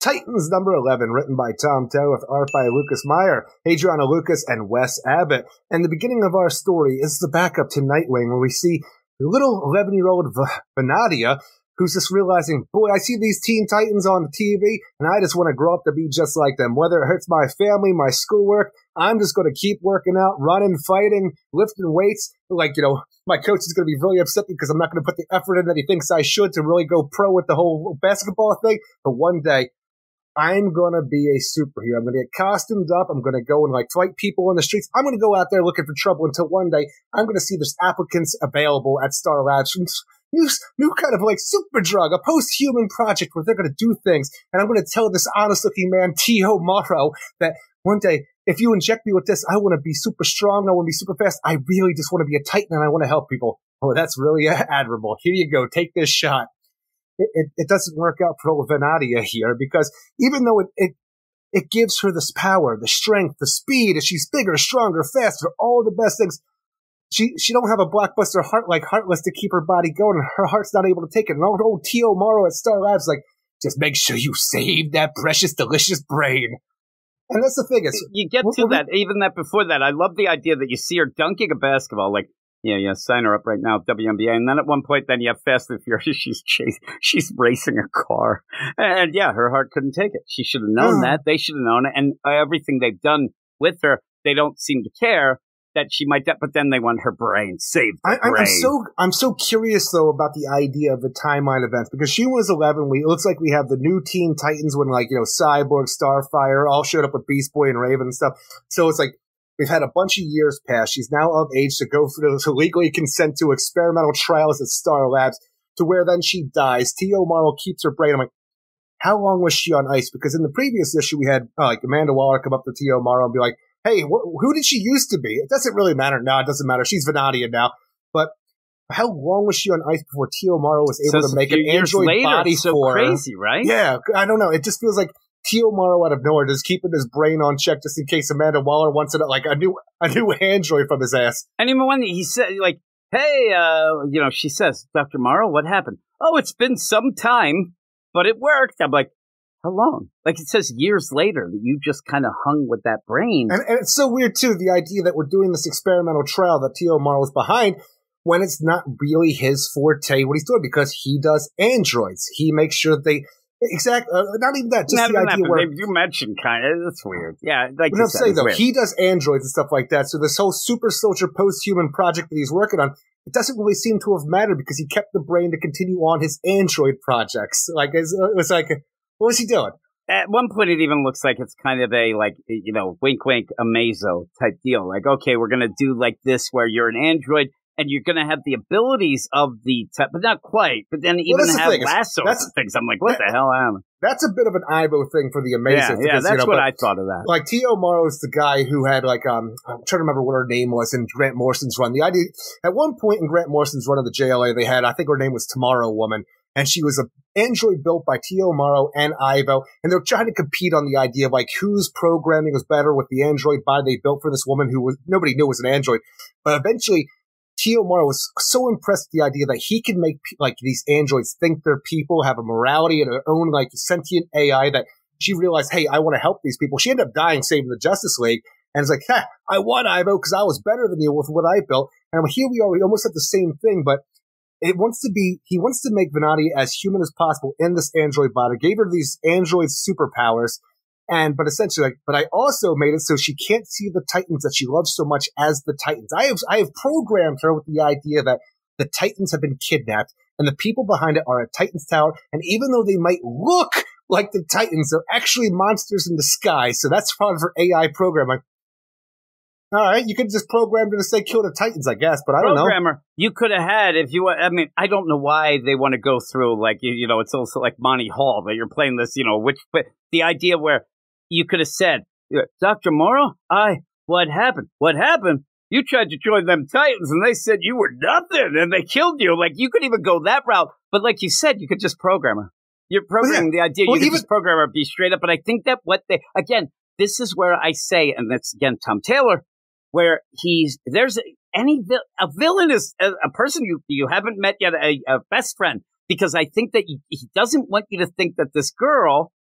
Titans number 11, written by Tom Taylor with art by Lucas Meyer, Adriana Lucas, and Wes Abbott. And the beginning of our story is the backup to Nightwing, where we see the little 11-year-old Vanadia, who's just realizing, boy, I see these Teen Titans on the TV, and I just want to grow up to be just like them. Whether it hurts my family, my schoolwork, I'm just going to keep working out, running, fighting, lifting weights. My coach is going to be really upset because I'm not going to put the effort in that he thinks I should to really go pro with the whole basketball thing. But one day, I'm going to be a superhero. I'm going to get costumed up. I'm going to go and fight people on the streets. I'm going to go out there looking for trouble until one day I'm going to see there's applicants available at Star Labs. New kind of super drug, a post-human project where they're going to do things. And I'm going to tell this honest-looking man, T.O. Morrow, that one day, if you inject me with this, I want to be super strong. I want to be super fast. I really just want to be a Titan and I want to help people. Oh, that's really admirable. Here you go. Take this shot. It doesn't work out for Vanadia here because even though it gives her this power, the strength, the speed, and she's bigger, stronger, faster, all the best things, she don't have a blockbuster heart like Heartless to keep her body going, and her heart's not able to take it. And old T.O. Morrow at Star Labs just make sure you save that precious, delicious brain. And that's the thing. Even before that, I love the idea that you see her dunking a basketball, Yeah, sign her up right now at WNBA. And then at one point, then you have Fast and Furious. She's racing a car. And yeah, her heart couldn't take it. She should have known that. They should have known it. And everything they've done with her, they don't seem to care that she might die. But then they want her brain saved. I'm so curious, though, about the idea of the timeline events. Because she was 11. It looks like we have the new Teen Titans when, like, you know, Cyborg, Starfire, all showed up with Beast Boy and Raven and stuff. So it's like, we've had a bunch of years pass. She's now of age to go through to legally consent to experimental trials at Star Labs, to where then she dies. T.O. Morrow keeps her brain. I'm like, how long was she on ice? Because in the previous issue, we had like Amanda Waller come up to T.O. Morrow and be like, hey, who did she used to be? It doesn't really matter. No, it doesn't matter. She's Vanadia now. But how long was she on ice before T.O. Morrow was able to make an android body for her? Crazy, right? Yeah, I don't know. It just feels like T.O. Morrow out of nowhere just keeping his brain on check just in case Amanda Waller wants it, like a new android from his ass. And even when he said, like, hey, you know, she says, Dr. Morrow, what happened? Oh, it's been some time, but it worked. I'm like, how long? Like, it says years later that you just kind of hung with that brain. And it's so weird, too, the idea that we're doing this experimental trial that T.O. Morrow's behind, when it's not really his forte what he's doing, because he does androids. He makes sure that they... Exactly. Not even that. Just the idea where you mentioned kind of. That's weird. Yeah. Like I'm saying though, he does androids and stuff like that. So this whole super soldier post-human project that he's working on, it doesn't really seem to have mattered because he kept the brain to continue on his android projects. Like it was like, what was he doing? At one point, it even looks like it's kind of a like you know, wink, wink, Amazo type deal. Like, okay, we're gonna do like this where you're an android. And you're going to have the abilities of the tech, but not quite. But then even have lassos and things. I'm like, what the hell am I? That's a bit of an Ivo thing for the Amazing. Yeah, that's what I thought of that. Like, T.O. Morrow's the guy who had, like, I'm trying to remember what her name was in Grant Morrison's run. The idea, at one point in Grant Morrison's run of the JLA, they had, I think her name was Tomorrow Woman. And she was an android built by T.O. Morrow and Ivo. And they're trying to compete on the idea of, like, whose programming was better with the android body they built for this woman who was nobody knew was an android. But eventually... T.O. Morrow was so impressed with the idea that he can make like these androids think they're people, have a morality and their own like sentient AI that she realized, hey, I want to help these people. She ended up dying saving the Justice League. And it's like, I won, Ivo, because I was better than you with what I built. And here we are, we almost have the same thing, but he wants to make Vanadia as human as possible in this android body, gave her these android superpowers. But essentially, like, but I also made it so she can't see the Titans that she loves so much as the Titans. I have programmed her with the idea that the Titans have been kidnapped and the people behind it are at Titans Tower. And even though they might look like the Titans, they're actually monsters in disguise. So that's part of her AI programming. All right, you could just program her to say kill the Titans, I guess, but I don't know. Programmer, you could have had if you. I mean, I don't know why they want to go through like you know. It's also like Monty Hall that you're playing this, you know, which but the idea where. You could have said, Dr. Morrow, what happened? What happened? You tried to join them Titans, and they said you were nothing, and they killed you. Like, you could even go that route. But like you said, you could just program her. You're programming the idea. You could just program her, be straight up. But I think that what they, again, this is where I say, and that's, again, Tom Taylor, where there's a villain is a person you haven't met yet, a best friend, because I think that he doesn't want you to think that this girl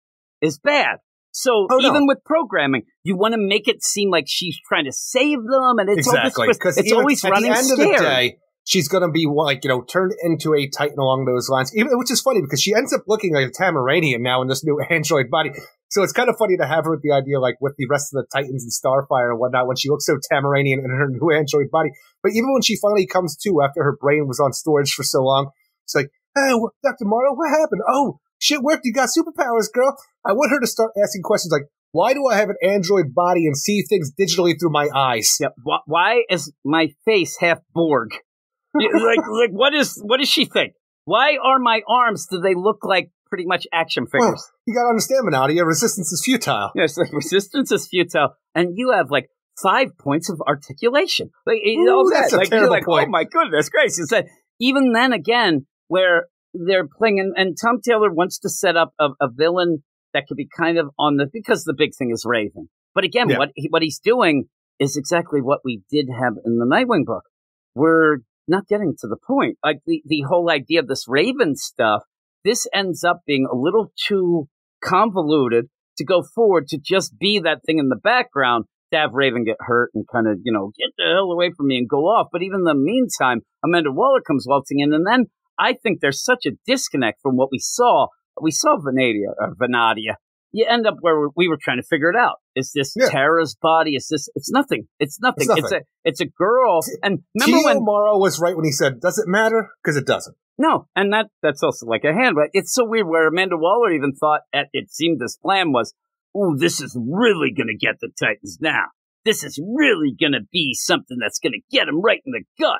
is bad. So even with programming, you want to make it seem like she's trying to save them, and it's always running scared. At the end of the day, she's going to be like turned into a Titan along those lines. Even which is funny because she ends up looking like a Tamaranian now in this new android body. So it's kind of funny to have her with the idea like with the rest of the Titans and Starfire and whatnot when she looks so Tamaranian in her new android body. But even when she finally comes to after her brain was on storage for so long, it's like, hey, Dr. Morrow, what happened? Oh. Shit worked, you got superpowers, girl. I want her to start asking questions like, why do I have an android body and see things digitally through my eyes? Yeah, why is my face half Borg? like what does she think? Why are my arms, do they look like pretty much action figures? Well, you gotta understand, Vanadia, resistance is futile. Yes, yeah, like resistance is futile, and you have like 5 points of articulation. Like all that. That's a terrible point. Oh my goodness gracious. That even then again, where they're playing, and Tom Taylor wants to set up a villain that could be kind of on the, because the big thing is Raven. But again, what he's doing is exactly what we did have in the Nightwing book. We're not getting to the point. Like the whole idea of this Raven stuff, this ends up being a little too convoluted to go forward to just be that thing in the background to have Raven get hurt and kind of, you know, get the hell away from me and go off. But even in the meantime, Amanda Waller comes waltzing in. And then I think there's such a disconnect from what we saw. We saw Vanadia. You end up where we were trying to figure it out. Is this Tara's body? Is this? It's nothing. It's nothing. It's a girl. And remember T.O. Morrow was right when he said, "Does it matter?" Because it doesn't. No, and that's also like a handwriting. It's so weird. Where Amanda Waller even thought it seemed this plan was, "Ooh, this is really going to get the Titans now. This is really going to be something that's going to get them right in the gut."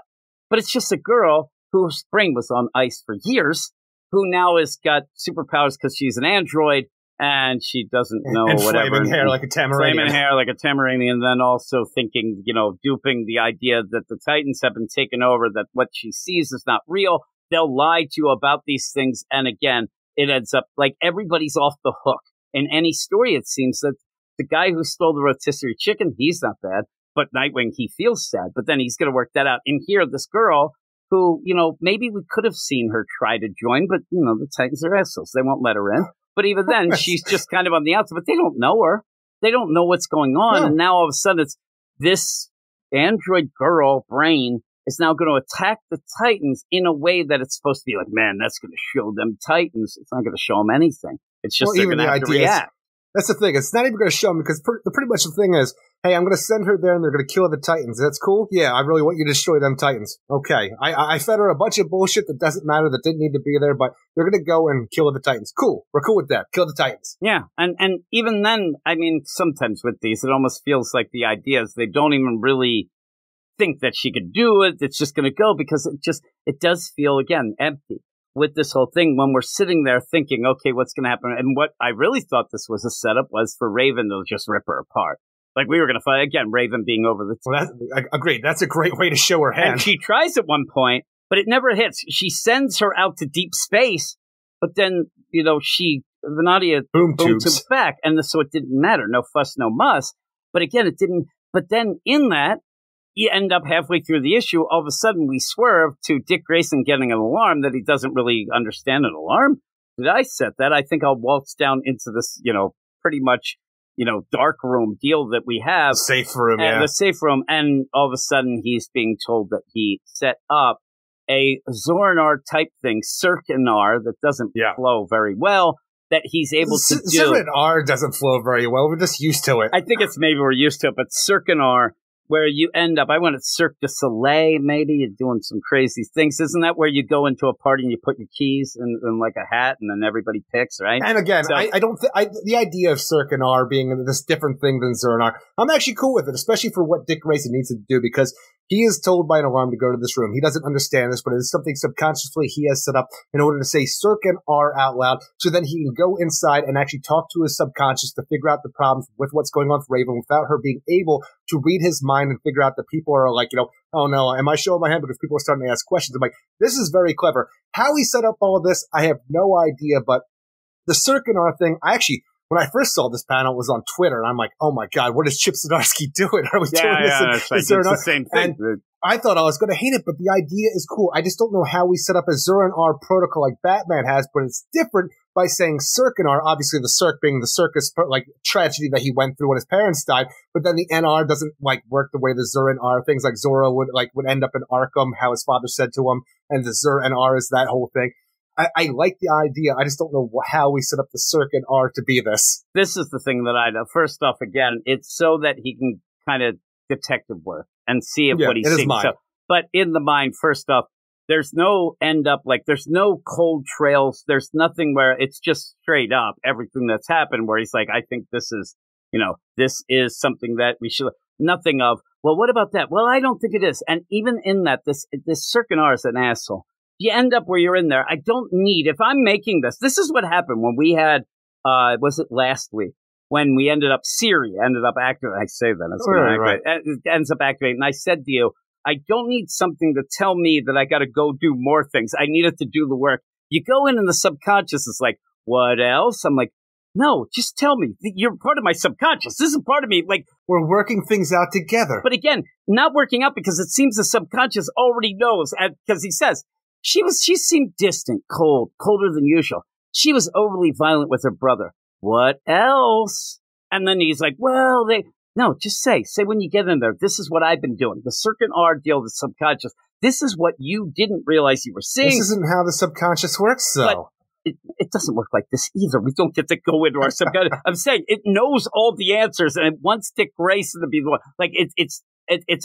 But it's just a girl whose brain was on ice for years, who now has got superpowers because she's an android. And she doesn't know and whatever. Flaming hair like a Tamaranian. Flaming hair like a Tamaranian. Then also thinking, you know, duping the idea that the Titans have been taken over, that what she sees is not real. They'll lie to you about these things. And again, it ends up like everybody's off the hook. In any story, it seems that the guy who stole the rotisserie chicken, he's not bad. But Nightwing, he feels sad. But then he's going to work that out. And here, this girl who, you know, maybe we could have seen her try to join. But, you know, the Titans are assholes. They won't let her in. But even then, she's just kind of on the outside. But they don't know her. They don't know what's going on. No. And now all of a sudden, it's this android girl brain is now going to attack the Titans in a way that it's supposed to be like, man, that's going to show them Titans. It's not going to show them anything. It's just they're going to have to react. That's the thing. It's not even going to show them because pretty much the thing is, hey, I'm going to send her there and they're going to kill the Titans. That's cool? Yeah, I really want you to destroy them Titans. Okay. I fed her a bunch of bullshit that doesn't matter, that didn't need to be there, but they're going to go and kill the Titans. Cool. We're cool with that. Kill the Titans. Yeah. And even then, I mean, sometimes with these, it almost feels like the idea is they don't even really think that she could do it. It's just going to go because it does feel, again, empty. With this whole thing, when we're sitting there thinking, okay, what's going to happen? And what I really thought this was a setup was for Raven to just rip her apart. Like we were going to fight again, Raven being over the top. Well, agreed. That's a great way to show her hand. And she tries at one point, but it never hits. She sends her out to deep space, but then, you know, Vanadia boom tubes back. And so it didn't matter. No fuss, no muss. But again, it didn't. But then in that, you end up halfway through the issue, all of a sudden we swerve to Dick Grayson getting an alarm that he doesn't really understand an alarm. Did I set that? I think I'll waltz down into this, you know, pretty much, you know, dark room deal that we have. Safe room, yeah. The safe room. And all of a sudden he's being told that he set up a Zur-En-Arrh type thing, Cirq-En-Arrh, that doesn't flow very well. That he's able to do. Cirq-En-Arrh doesn't flow very well. We're just used to it. I think it's maybe we're used to it, but Cirq-En-Arrh, where you end up, I went at Cirque du Soleil, maybe, you're doing some crazy things. Isn't that where you go into a party and you put your keys in like a hat and then everybody picks, right? And again, so, I the idea of Cirq-En-Arrh being this different thing than Zur-En-Arrh, I'm actually cool with it, especially for what Dick Grayson needs to do because he is told by an alarm to go to this room. He doesn't understand this, but it is something subconsciously he has set up in order to say Cirq-En-Arrh out loud so then he can go inside and actually talk to his subconscious to figure out the problems with what's going on with Raven without her being able to read his mind and figure out that people are like, you know, oh no, am I showing my hand? Because people are starting to ask questions. I'm like, this is very clever. How he set up all of this, I have no idea, but the Cirq-En-Arrh thing, I actually... When I first saw this panel, it was on Twitter, and I'm like, oh, my God, what is Chip Zdarsky doing? Are we doing this? Yeah, it's the same thing. And I thought I was going to hate it, but the idea is cool. I just don't know how we set up a Zur-En-Arrh protocol like Batman has, but it's different by saying Cirq-En-Arrh, obviously the Cirque being the circus like tragedy that he went through when his parents died, but then the NR doesn't like work the way the Zur-En-Arrh, things like Zora would end up in Arkham, how his father said to him, and the Zur-En-Arrh is that whole thing. I like the idea. I just don't know how we set up the Cirq-En-Arrh to be this. This is the thing that I know. First off, again, it's so that he can kind of detective work and see if what he's seeing. So, but in the mind, first off, there's no end up, like there's no cold trails. There's nothing where it's just straight up everything that's happened where he's like, I think this is, you know, this is something that we should, nothing of, well, what about that? Well, I don't think it is. And even in that, this Cirq-En-Arrh is an asshole. You end up where you're in there. I don't need, if I'm making this, this is what happened when we had, was it last week? When we ended up, Siri ended up activating, I say that, it's right. It ends up activating. And I said to you, I don't need something to tell me that I got to go do more things. I need it to do the work. You go in and the subconscious is like, what else? I'm like, no, just tell me. You're part of my subconscious. This is part of me. Like, we're working things out together. But again, not working out because it seems the subconscious already knows because he says, She seemed distant, cold, colder than usual. She was overly violent with her brother. What else? And then he's like, well, No, just say when you get in there, this is what I've been doing. The Cirq-En-Arrh deal with the subconscious. This is what you didn't realize you were seeing. This isn't how the subconscious works, though. But it doesn't work like this either. We don't get to go into our subconscious. I'm saying it knows all the answers, and it wants Dick Grayson to be the one. Like it's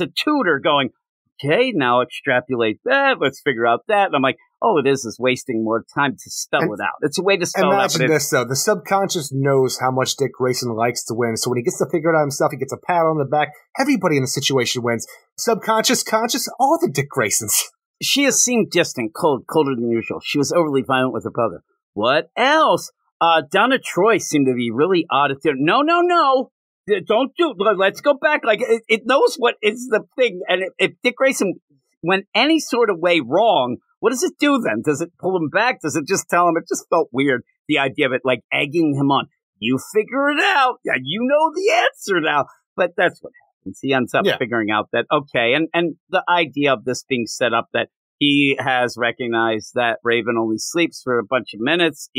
a tutor going, okay, now extrapolate that. Let's figure out that. And I'm like, oh, it is wasting more time to spell it out. It's a way to spell it out. Imagine this, though. The subconscious knows how much Dick Grayson likes to win. So when he gets to figure it out himself, he gets a pat on the back. Everybody in the situation wins. Subconscious, conscious, all the Dick Graysons. She has seemed distant, cold, colder than usual. She was overly violent with her brother. What else? Donna Troy seemed to be really odd. No. Don't do it. Let's go back. Like it knows what is the thing. And if Dick Grayson went any sort of way wrong, what does it do then? Does it pull him back? Does it just tell him? It just felt weird, the idea of it, like egging him on. You figure it out. Yeah, you know the answer now. But that's what happens. He ends up figuring out that, okay, and the idea of this being set up that he has recognized that Raven only sleeps for a bunch of minutes,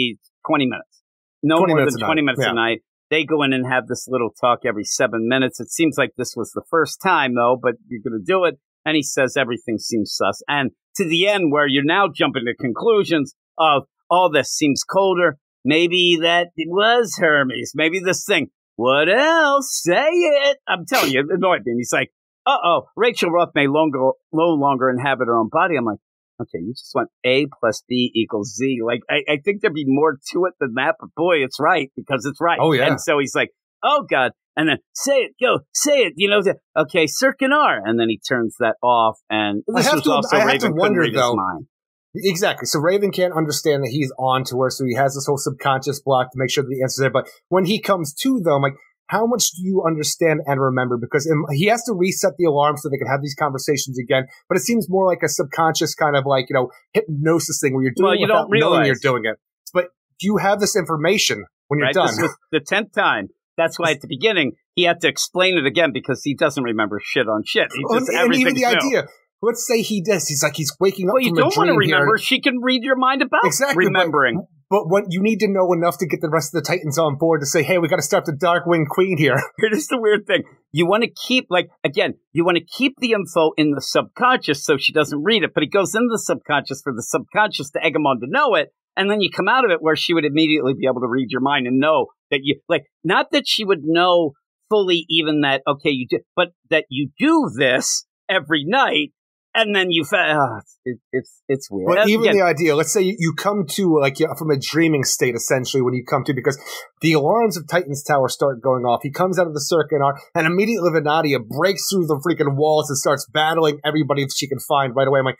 20 minutes. No 20 more minutes than 20 minutes a night. They go in and have this little talk every 7 minutes. It seems like this was the first time, though, but you're going to do it. And he says everything seems sus. And to the end where you're now jumping to conclusions of all this seems colder. Maybe that it was Hermes. Maybe this thing. What else? Say it. I'm telling you, it annoyed me. And he's like, uh-oh, Rachel Roth may no longer inhabit her own body. I'm like, okay, you just want A plus B equals Z. Like, I think there'd be more to it than that. But boy, it's right because it's right. Oh, yeah. And so he's like, oh, God. And then say it, you know, okay, Cirq-En-Arrh. And then he turns that off. And this I have to wonder, though. Exactly. So Raven can't understand that he's on to her. So he has this whole subconscious block to make sure that the answer's there. But when he comes to, though, I'm like, how much do you understand and remember? Because he has to reset the alarm so they can have these conversations again. But it seems more like a subconscious kind of like, you know, hypnosis thing where you're doing it without knowing you're doing it. But you have this information when you're done. This was the 10th time. That's why at the beginning he had to explain it again because he doesn't remember shit on shit. He just, and even the idea. Let's say he does. He's like he's waking up. Well, you don't want to remember. She can read your mind about remembering. But what you need to know enough to get the rest of the Titans on board to say, hey, we got to stop the Darkwing Queen here. Here's the weird thing. You want to keep, like, again, you want to keep the info in the subconscious so she doesn't read it, but it goes in the subconscious for the subconscious to egg him on to know it. And then you come out of it where she would immediately be able to read your mind and know that you, like, not that she would know fully even that, okay, you do, but that you do this every night. And then you it's weird. But even the idea, let's say you come to, like, from a dreaming state, essentially, when you come to, because the alarms of Titan's Tower start going off. He comes out of the Cirq-En-Arrh, and immediately Vanadia breaks through the freaking walls and starts battling everybody that she can find right away. I'm like,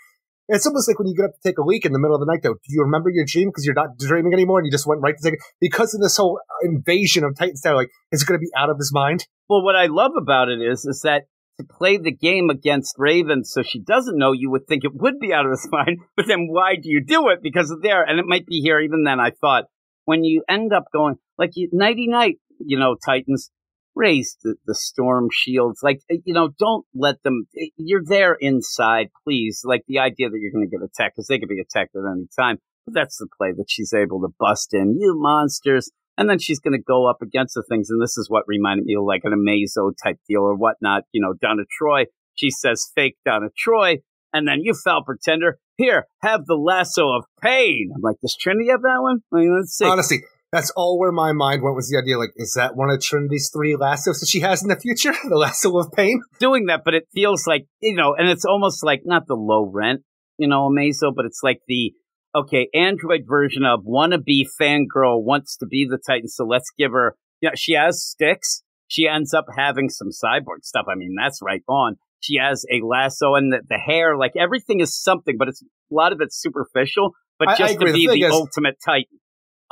it's almost like when you get up to take a leak in the middle of the night, though. Do you remember your dream? Because you're not dreaming anymore, and you just went right to take it. Because of this whole invasion of Titan's Tower, like, is it going to be out of his mind? Well, what I love about it is that to play the game against Raven so she doesn't know, you would think it would be out of his mind, but then why do you do it? Because of there, and it might be here even then, I thought. When you end up going, like, nighty-night, you know, Titans, raise the storm shields. Like, you know, don't let them, you're there inside, please. Like, the idea that you're going to get attacked, because they could be attacked at any time. But that's the play that she's able to bust in. You monsters. And then she's going to go up against the things. And this is what reminded me of like an Amazo type deal or whatnot. You know, Donna Troy, she says fake Donna Troy. And then you foul pretender. Here, have the lasso of pain. I'm like, does Trinity have that one? I mean, let's see. Honestly, that's all where my mind went was the idea, like, is that one of Trinity's 3 lassos that she has in the future? The lasso of pain? Doing that, but it feels like, you know, and it's almost like not the low rent, you know, Amazo, but it's like the, okay, Android version of wannabe fangirl wants to be the Titan, so let's give her, yeah, you know, she has sticks. She ends up having some cyborg stuff. I mean, that's right on. She has a lasso and the hair, like everything is something, but it's a lot of it's superficial, but just to be the ultimate Titan.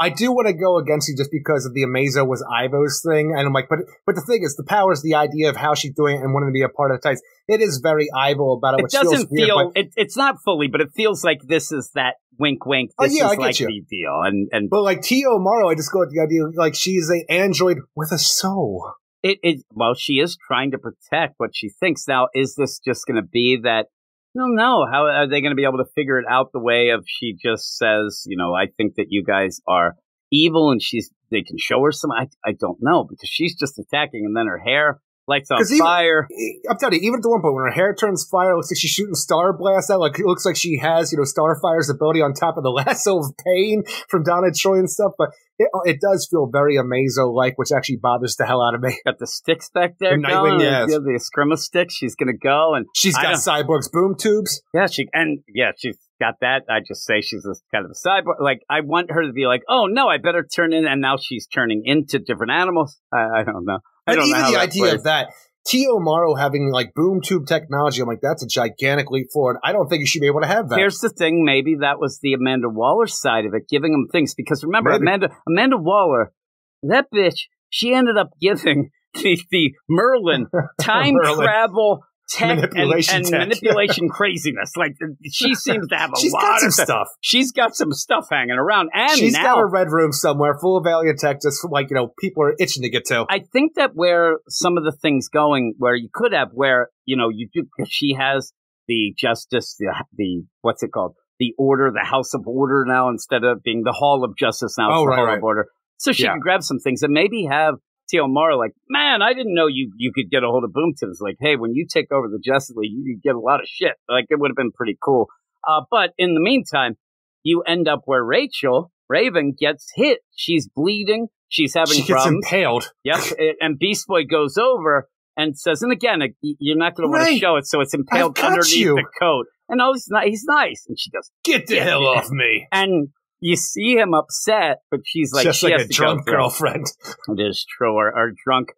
I do want to go against you just because of the Amazo was Ivo's thing. And I'm like, but the thing is, the power is the idea of how she's doing it and wanting to be a part of the Titans. It is very Ivo about it. It doesn't feel, it's not fully, but it feels like this is that wink, wink. This is like the deal. But like T.O. Morrow, I just go with the idea, like she's an android with a soul. Well, she is trying to protect what she thinks. Now, is this just going to be that? I don't know. How are they going to be able to figure it out the way of she just says, you know, I think that you guys are evil and they can show her some. I don't know because she's just attacking and then her hair Lights on fire. I'm telling you, even at the one point when her hair turns fire, it looks like she's shooting star blasts out. Like, it looks like she has, you know, Starfire's ability on top of the lasso of pain from Donna Troy and stuff. But it does feel very Amazo-like, which actually bothers the hell out of me. Got the sticks back there. The Nightwing, yes. The Eskrima stick. She's going to go. And she's got Cyborg's boom tubes. Yeah, she's got that. I just say she's kind of a cyborg. Like, I want her to be like, oh, no, I better turn in. And now she's turning into different animals. I don't know. And even the idea of that, T.O. Morrow having, like, boom tube technology, I'm like, that's a gigantic leap forward. I don't think you should be able to have that. Here's the thing. Maybe that was the Amanda Waller side of it, giving him things. Because remember, Amanda Waller, that bitch, she ended up giving the Merlin time travel tech manipulation craziness. Like, she seems to have a lot of stuff. She's got some stuff hanging around. And she's got a red room somewhere full of alien tech, just like, you know, people are itching to get to. I think that where some of the things going, where you could have, where, you know, you do, because she has the justice, the what's it called? The order, the House of Order now, instead of being the Hall of Justice now. Oh, right, Hall of Order. So she can grab some things and maybe have T.O. Morrow, like, man, I didn't know you could get a hold of boom tubes. Like, hey, when you take over the Justice League, you could get a lot of shit. Like, it would have been pretty cool. But in the meantime, you end up where Raven gets hit. She's bleeding. She's having problems. She gets impaled. Yep. And Beast Boy goes over and says, and again, you're not going to want to show it, so it's impaled underneath the coat. And oh, he's nice. And she goes, get the hell off me. And you see him upset, but she's like, just she like has a drunk girlfriend. It is true, or drunk,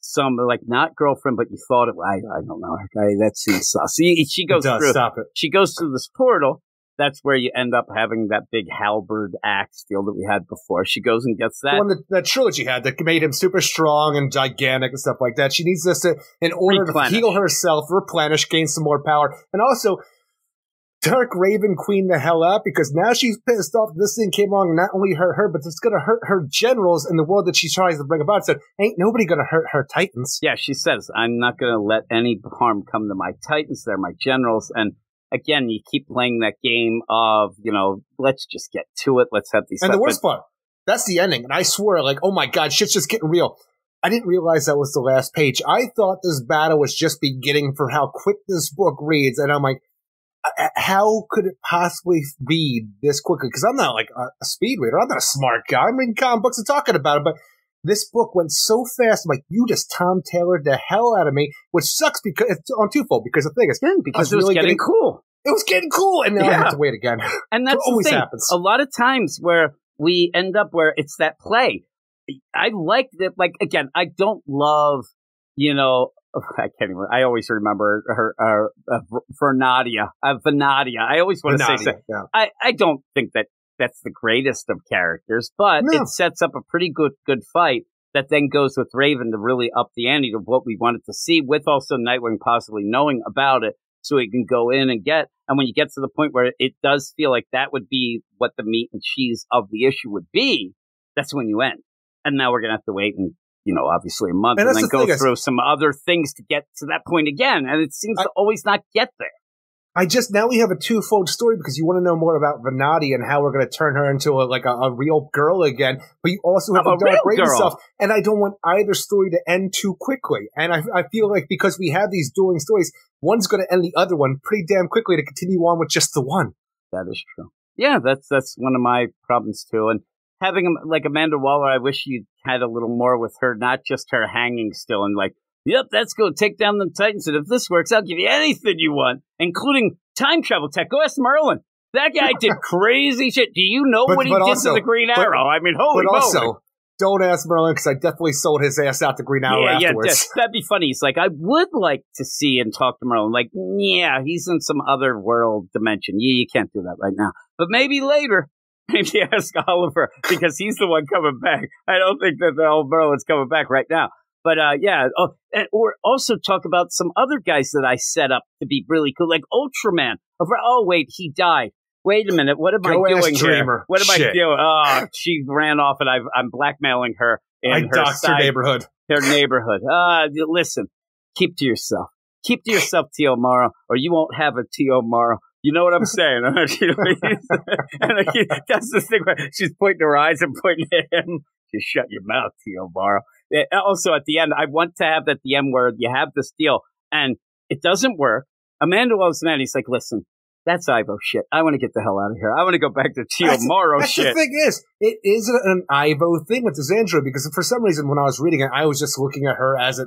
some like not girlfriend, but you thought it. I don't know. Okay, that seems saucy. She goes through. Stop it. She goes through this portal. That's where you end up having that big halberd axe deal that we had before. She goes and gets that. The one that trilogy had that made him super strong and gigantic and stuff like that. She needs this in order to heal herself, replenish, gain some more power, and also Dark Raven Queen the hell up, because now she's pissed off. This thing came along and not only hurt her, but it's going to hurt her generals in the world that she tries to bring about. Said, ain't nobody going to hurt her Titans. Yeah, she says, I'm not going to let any harm come to my Titans. They're my generals. And again, you keep playing that game of, you know, let's just get to it. Let's have these. And the worst part, that's the ending. And I swear, like, oh my God, shit's just getting real. I didn't realize that was the last page. I thought this battle was just beginning for how quick this book reads. And I'm like, how could it possibly read this quickly? Because I'm not like a speed reader. I'm not a smart guy. I'm reading comic books and talking about it. But this book went so fast. I'm like, you just Tom Taylored the hell out of me, which sucks because it's on twofold. Because the thing is, because it was really getting cool. It was getting cool. And now I have to wait again. And that's always happens. A lot of times where we end up where it's that play. I liked it. Like, again, I don't love, you know, I can't even. I always remember her Vanadia. Vanadia. I always want to say. Yeah. I don't think that that's the greatest of characters, but it sets up a pretty good fight that then goes with Raven to really up the ante to what we wanted to see, with also Nightwing possibly knowing about it, so he can go in and get. And when you get to the point where it does feel like that would be what the meat and cheese of the issue would be, that's when you end. And now we're gonna have to wait and, you know, obviously a month, and then go through some other things to get to that point again. And it seems to always not get there. Now we have a twofold story, because you want to know more about Vanadia and how we're going to turn her into a real girl again. But you also have a Dark Raven stuff. And I don't want either story to end too quickly. And I feel like because we have these dueling stories, one's going to end the other one pretty damn quickly to continue on with just the one. That is true. Yeah, that's one of my problems too. And having like Amanda Waller, I wish you had a little more with her, not just her hanging still and like, yep, that's going to take down the Titans. And if this works, I'll give you anything you want, including time travel tech. Go ask Merlin. That guy did crazy shit. Do you know what he did to the Green Arrow? I mean, holy moly. Also, don't ask Merlin, because I definitely sold his ass out to Green Arrow afterwards. Yeah, that'd be funny. He's like, I would like to see and talk to Merlin. Like, yeah, he's in some other world dimension. Yeah, you can't do that right now. But maybe later. Maybe ask Oliver, because he's the one coming back. I don't think that the old Merlin's coming back right now. But, yeah. Oh, or also talk about some other guys that I set up to be really cool, like Ultraman. Oh, wait, he died. Wait a minute. What am I doing here? What am I doing? Oh, she ran off, and I'm blackmailing her in her neighborhood. Her neighborhood. Listen, keep to yourself. Keep to yourself, T.O. Morrow, or you won't have a T.O. Morrow. You know what I'm saying? That's the thing. She's pointing her eyes and pointing at him. Just shut your mouth, T.O. Morrow. Also, at the end, I want to have that the M word. You have this deal, and it doesn't work. Amanda loves that. He's like, listen, that's Ivo shit. I want to get the hell out of here. I want to go back to T.O. Morrow shit. That's the thing is, it is an Ivo thing with this android, because for some reason when I was reading it, I was just looking at her as a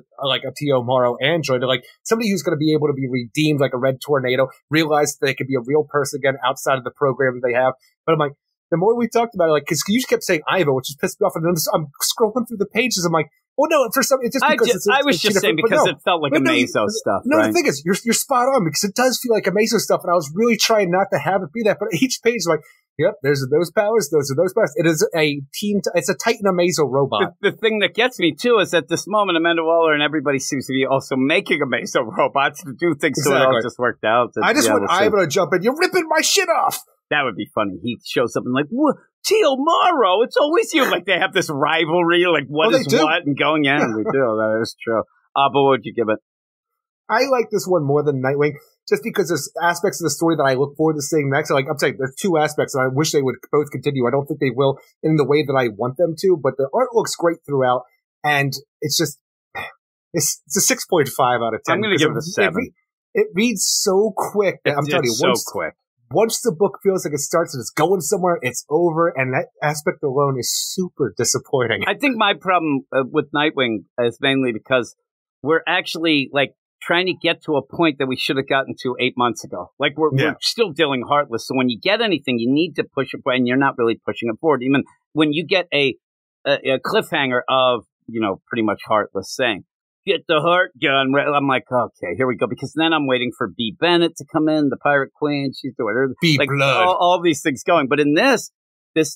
T.O. Morrow android, like somebody who's going to be able to be redeemed like a red tornado, realize that they could be a real person again outside of the program they have. But I'm like, the more we talked about it, like, because you just kept saying Ivo, which just pissed me off. And I'm scrolling through the pages. I'm like, oh, no, for some, it's just because I was just saying because it felt like Amazo stuff. No, the thing is, you're spot on, because it does feel like Amazo stuff. And I was really trying not to have it be that. But each page, like, yep, there's those powers, those are those powers. It is a team, it's a Titan Amazo robot. The thing that gets me, too, is at this moment, Amanda Waller and everybody seems to be also making Amazo robots to do things. Exactly. So it all just worked out. And, I just want Ivo to jump in. You're ripping my shit off. That would be funny. He shows up and like, what? T.O. Morrow, it's always you. Like, they have this rivalry, like, what is what? And going in, and we do. That is true. But what would you give it? I like this one more than Nightwing, just because there's aspects of the story that I look forward to seeing next. Like, I'm saying, there's two aspects, and I wish they would both continue. I don't think they will in the way that I want them to, but the art looks great throughout, and it's just, it's a 6.5 out of 10. I'm going to give it a 7. It reads so quick. That I'm telling you, Once the book feels like it starts and it's going somewhere, it's over, and that aspect alone is super disappointing. I think my problem with Nightwing is mainly because we're actually, like, trying to get to a point that we should have gotten to 8 months ago. Like, we're still dealing Heartless, so when you get anything, you need to push it, and you're not really pushing it forward. Even when you get a cliffhanger of, you know, pretty much Heartless saying, get the heart gun. I'm like, okay, here we go. Because then I'm waiting for B. Bennett to come in, the Pirate Queen. She's doing her blood. All these things going. But in this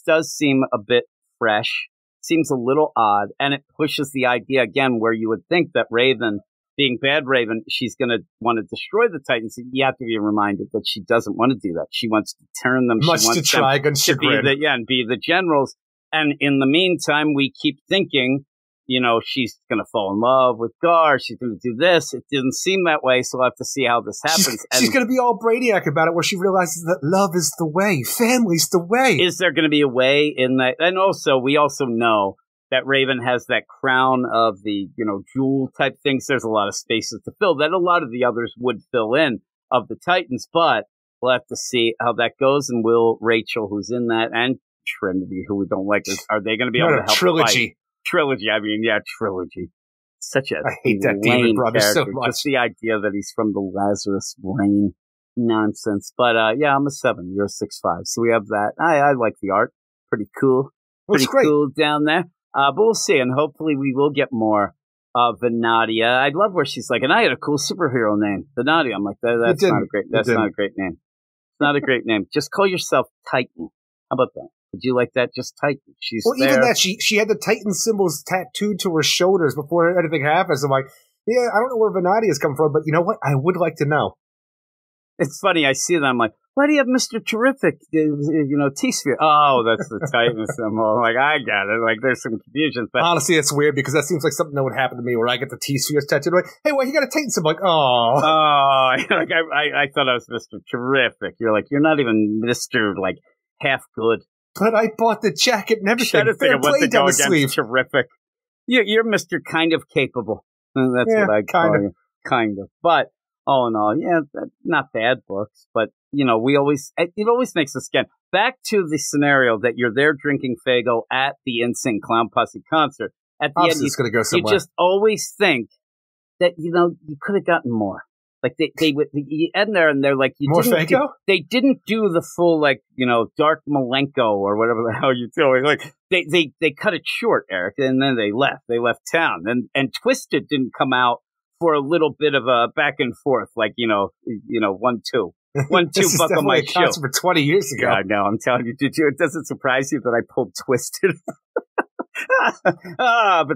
does seem a bit fresh. Seems a little odd. And it pushes the idea again where you would think that Raven, being bad Raven, she's going to want to destroy the Titans. You have to be reminded that she doesn't want to do that. She wants to turn them. And be the generals. And in the meantime, we keep thinking, you know, she's going to fall in love with Gar. She's going to do this. It didn't seem that way, so we'll have to see how this happens. She's going to be all Brainiac about it, where she realizes that love is the way. Family's the way. Is there going to be a way in that? And also, we also know that Raven has that crown of the, you know, jewel type things. There's a lot of spaces to fill that a lot of the others would fill in of the Titans, but we'll have to see how that goes. And will Rachel, who's in that, and Trinity, who we don't like, are they going to be able to help Trilogy? Fight? Trilogy, I mean, yeah, Trilogy. Such a I hate that David Brother so much. Just the idea that he's from the Lazarus Reign nonsense. But yeah, I'm a 7. You're a 6.5. So we have that. I like the art. Pretty cool. Pretty cool down there. But we'll see, and hopefully we will get more of Vanadia. I love where she's like, and I had a cool superhero name, Vanadia. I'm like, that's not a great name. It's not a great name. Just call yourself Titan. How about that? Would you like that? Just Titan. Even that, she had the Titan symbols tattooed to her shoulders before anything happens. I'm like, yeah, I don't know where Vanadia is coming from, but you know what? I would like to know. It's funny. I see that. I'm like, why do you have Mr. Terrific, you know, T-Sphere? Oh, that's the Titan symbol. I'm like, I got it. Like, there's some confusion. But honestly, it's weird because that seems like something that would happen to me where I get the T-Spheres tattooed. Like, hey, well, you got a Titan symbol. Like, oh. Like, I thought I was Mr. Terrific. You're like, you're not even Mr. like half good. But I bought the jacket and everything. Fair play down the sleeve. Terrific. You're Mr. Kind of Capable. That's what I call you. Kind of. But all in all, yeah, not bad books. But, you know, it always makes us get back to the scenario that you're there drinking Faygo at the Insane Clown Posse concert. At the end, you just always think that, you know, you could have gotten more. Like, you end there, and they're like, they didn't do the full, like, you know, Dark Malenko or whatever the hell you're doing. Like, they cut it short, Eric, and then they left. They left town. And Twisted didn't come out for a little bit of a back and forth, like, you know, 1-2. 1-2, buckle my shoe. This is definitely a concert 20 years ago. Yeah, I know. I'm telling you, it doesn't surprise you that I pulled Twisted. But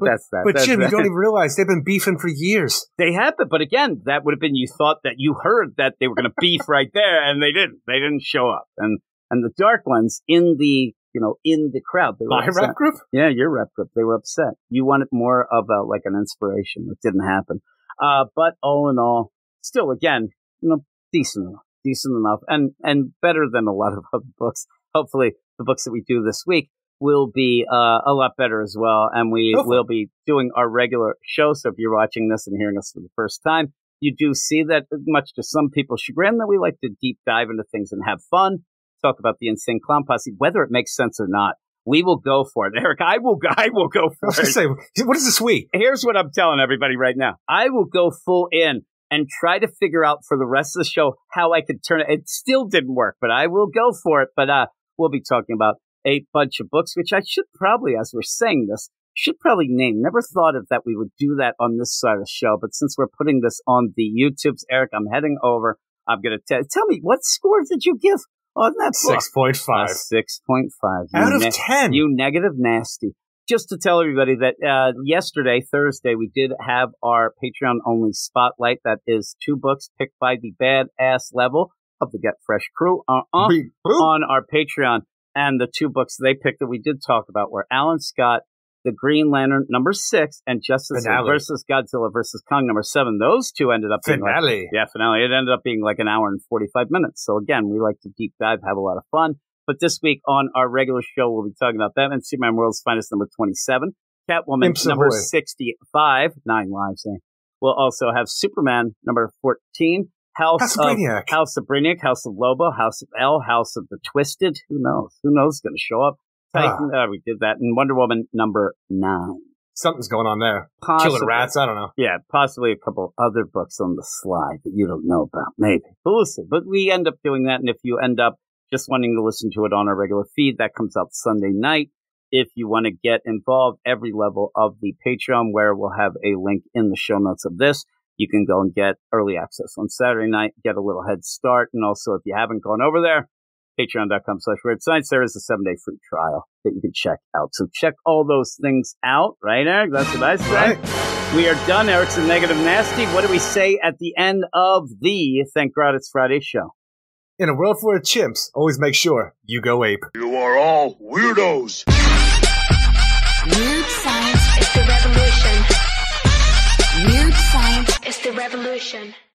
that's that. But that's Jim, you don't even realize they've been beefing for years. They have, but again, that would have been you thought that you heard that they were going to beef right there, and they didn't. They didn't show up, and the Dark Ones in the crowd. They were upset. Rep group. Yeah, your rep group. They were upset. You wanted more of a, like an inspiration. It didn't happen. But all in all, still again, you know, decent enough, and better than a lot of other books. Hopefully, the books that we do this week will be a lot better as well. And we will be doing our regular show. So if you're watching this and hearing us for the first time, you do see that, much to some people's chagrin, that we like to deep dive into things and have fun, talk about the Insane Clown Posse, whether it makes sense or not. We will go for it. Eric, I will go for it. Say, what is this week? Here's what I'm telling everybody right now. I will go full in and try to figure out for the rest of the show how I could turn it. It still didn't work, but I will go for it. But we'll be talking about a bunch of books, which I should probably, as we're saying this, should probably name. Never thought of that we would do that on this side of the show. But since we're putting this on the YouTubes, Eric, I'm heading over. I'm going to tell me, what score did you give? Oh, that's 6.5. 6.5 out of 10. You negative nasty. Just to tell everybody that yesterday, Thursday, we did have our Patreon only spotlight. That is 2 books picked by the badass level of the Get Fresh crew on our Patreon, and the 2 books they picked that we did talk about were Alan Scott, The Green Lantern, number 6, and Justice versus Godzilla versus Kong, number 7. Those 2 ended up being finale. It ended up being like an hour and 45 minutes. So again, we like to deep dive, have a lot of fun. But this week on our regular show, we'll be talking about Batman, Superman, World's Finest, number 27, Catwoman, number 65, 9 lives there. We'll also have Superman, number 14, House of Brainiac, House of Lobo, House of L, House of the Twisted. Who knows? Who knows? It's going to show up. Titan, we did that. And Wonder Woman number 9. Something's going on there. Possibly. Killing rats, I don't know. Yeah, possibly a couple other books on the slide that you don't know about, maybe. But we'll see. But we end up doing that, and if you end up just wanting to listen to it on our regular feed, that comes out Sunday night. If you want to get involved, every level of the Patreon, where we'll have a link in the show notes of this, you can go and get early access on Saturday night, get a little head start. And also, if you haven't gone over there, patreon.com/weirdscience. There is a 7-day free trial that you can check out. So check all those things out. Right, Eric? That's what I say. Right. We are done. Eric's a negative nasty. What do we say at the end of the Thank God It's Friday show? In a world full of chimps, always make sure you go ape. You are all weirdos. Weird science is the revolution. Weird science is the revolution.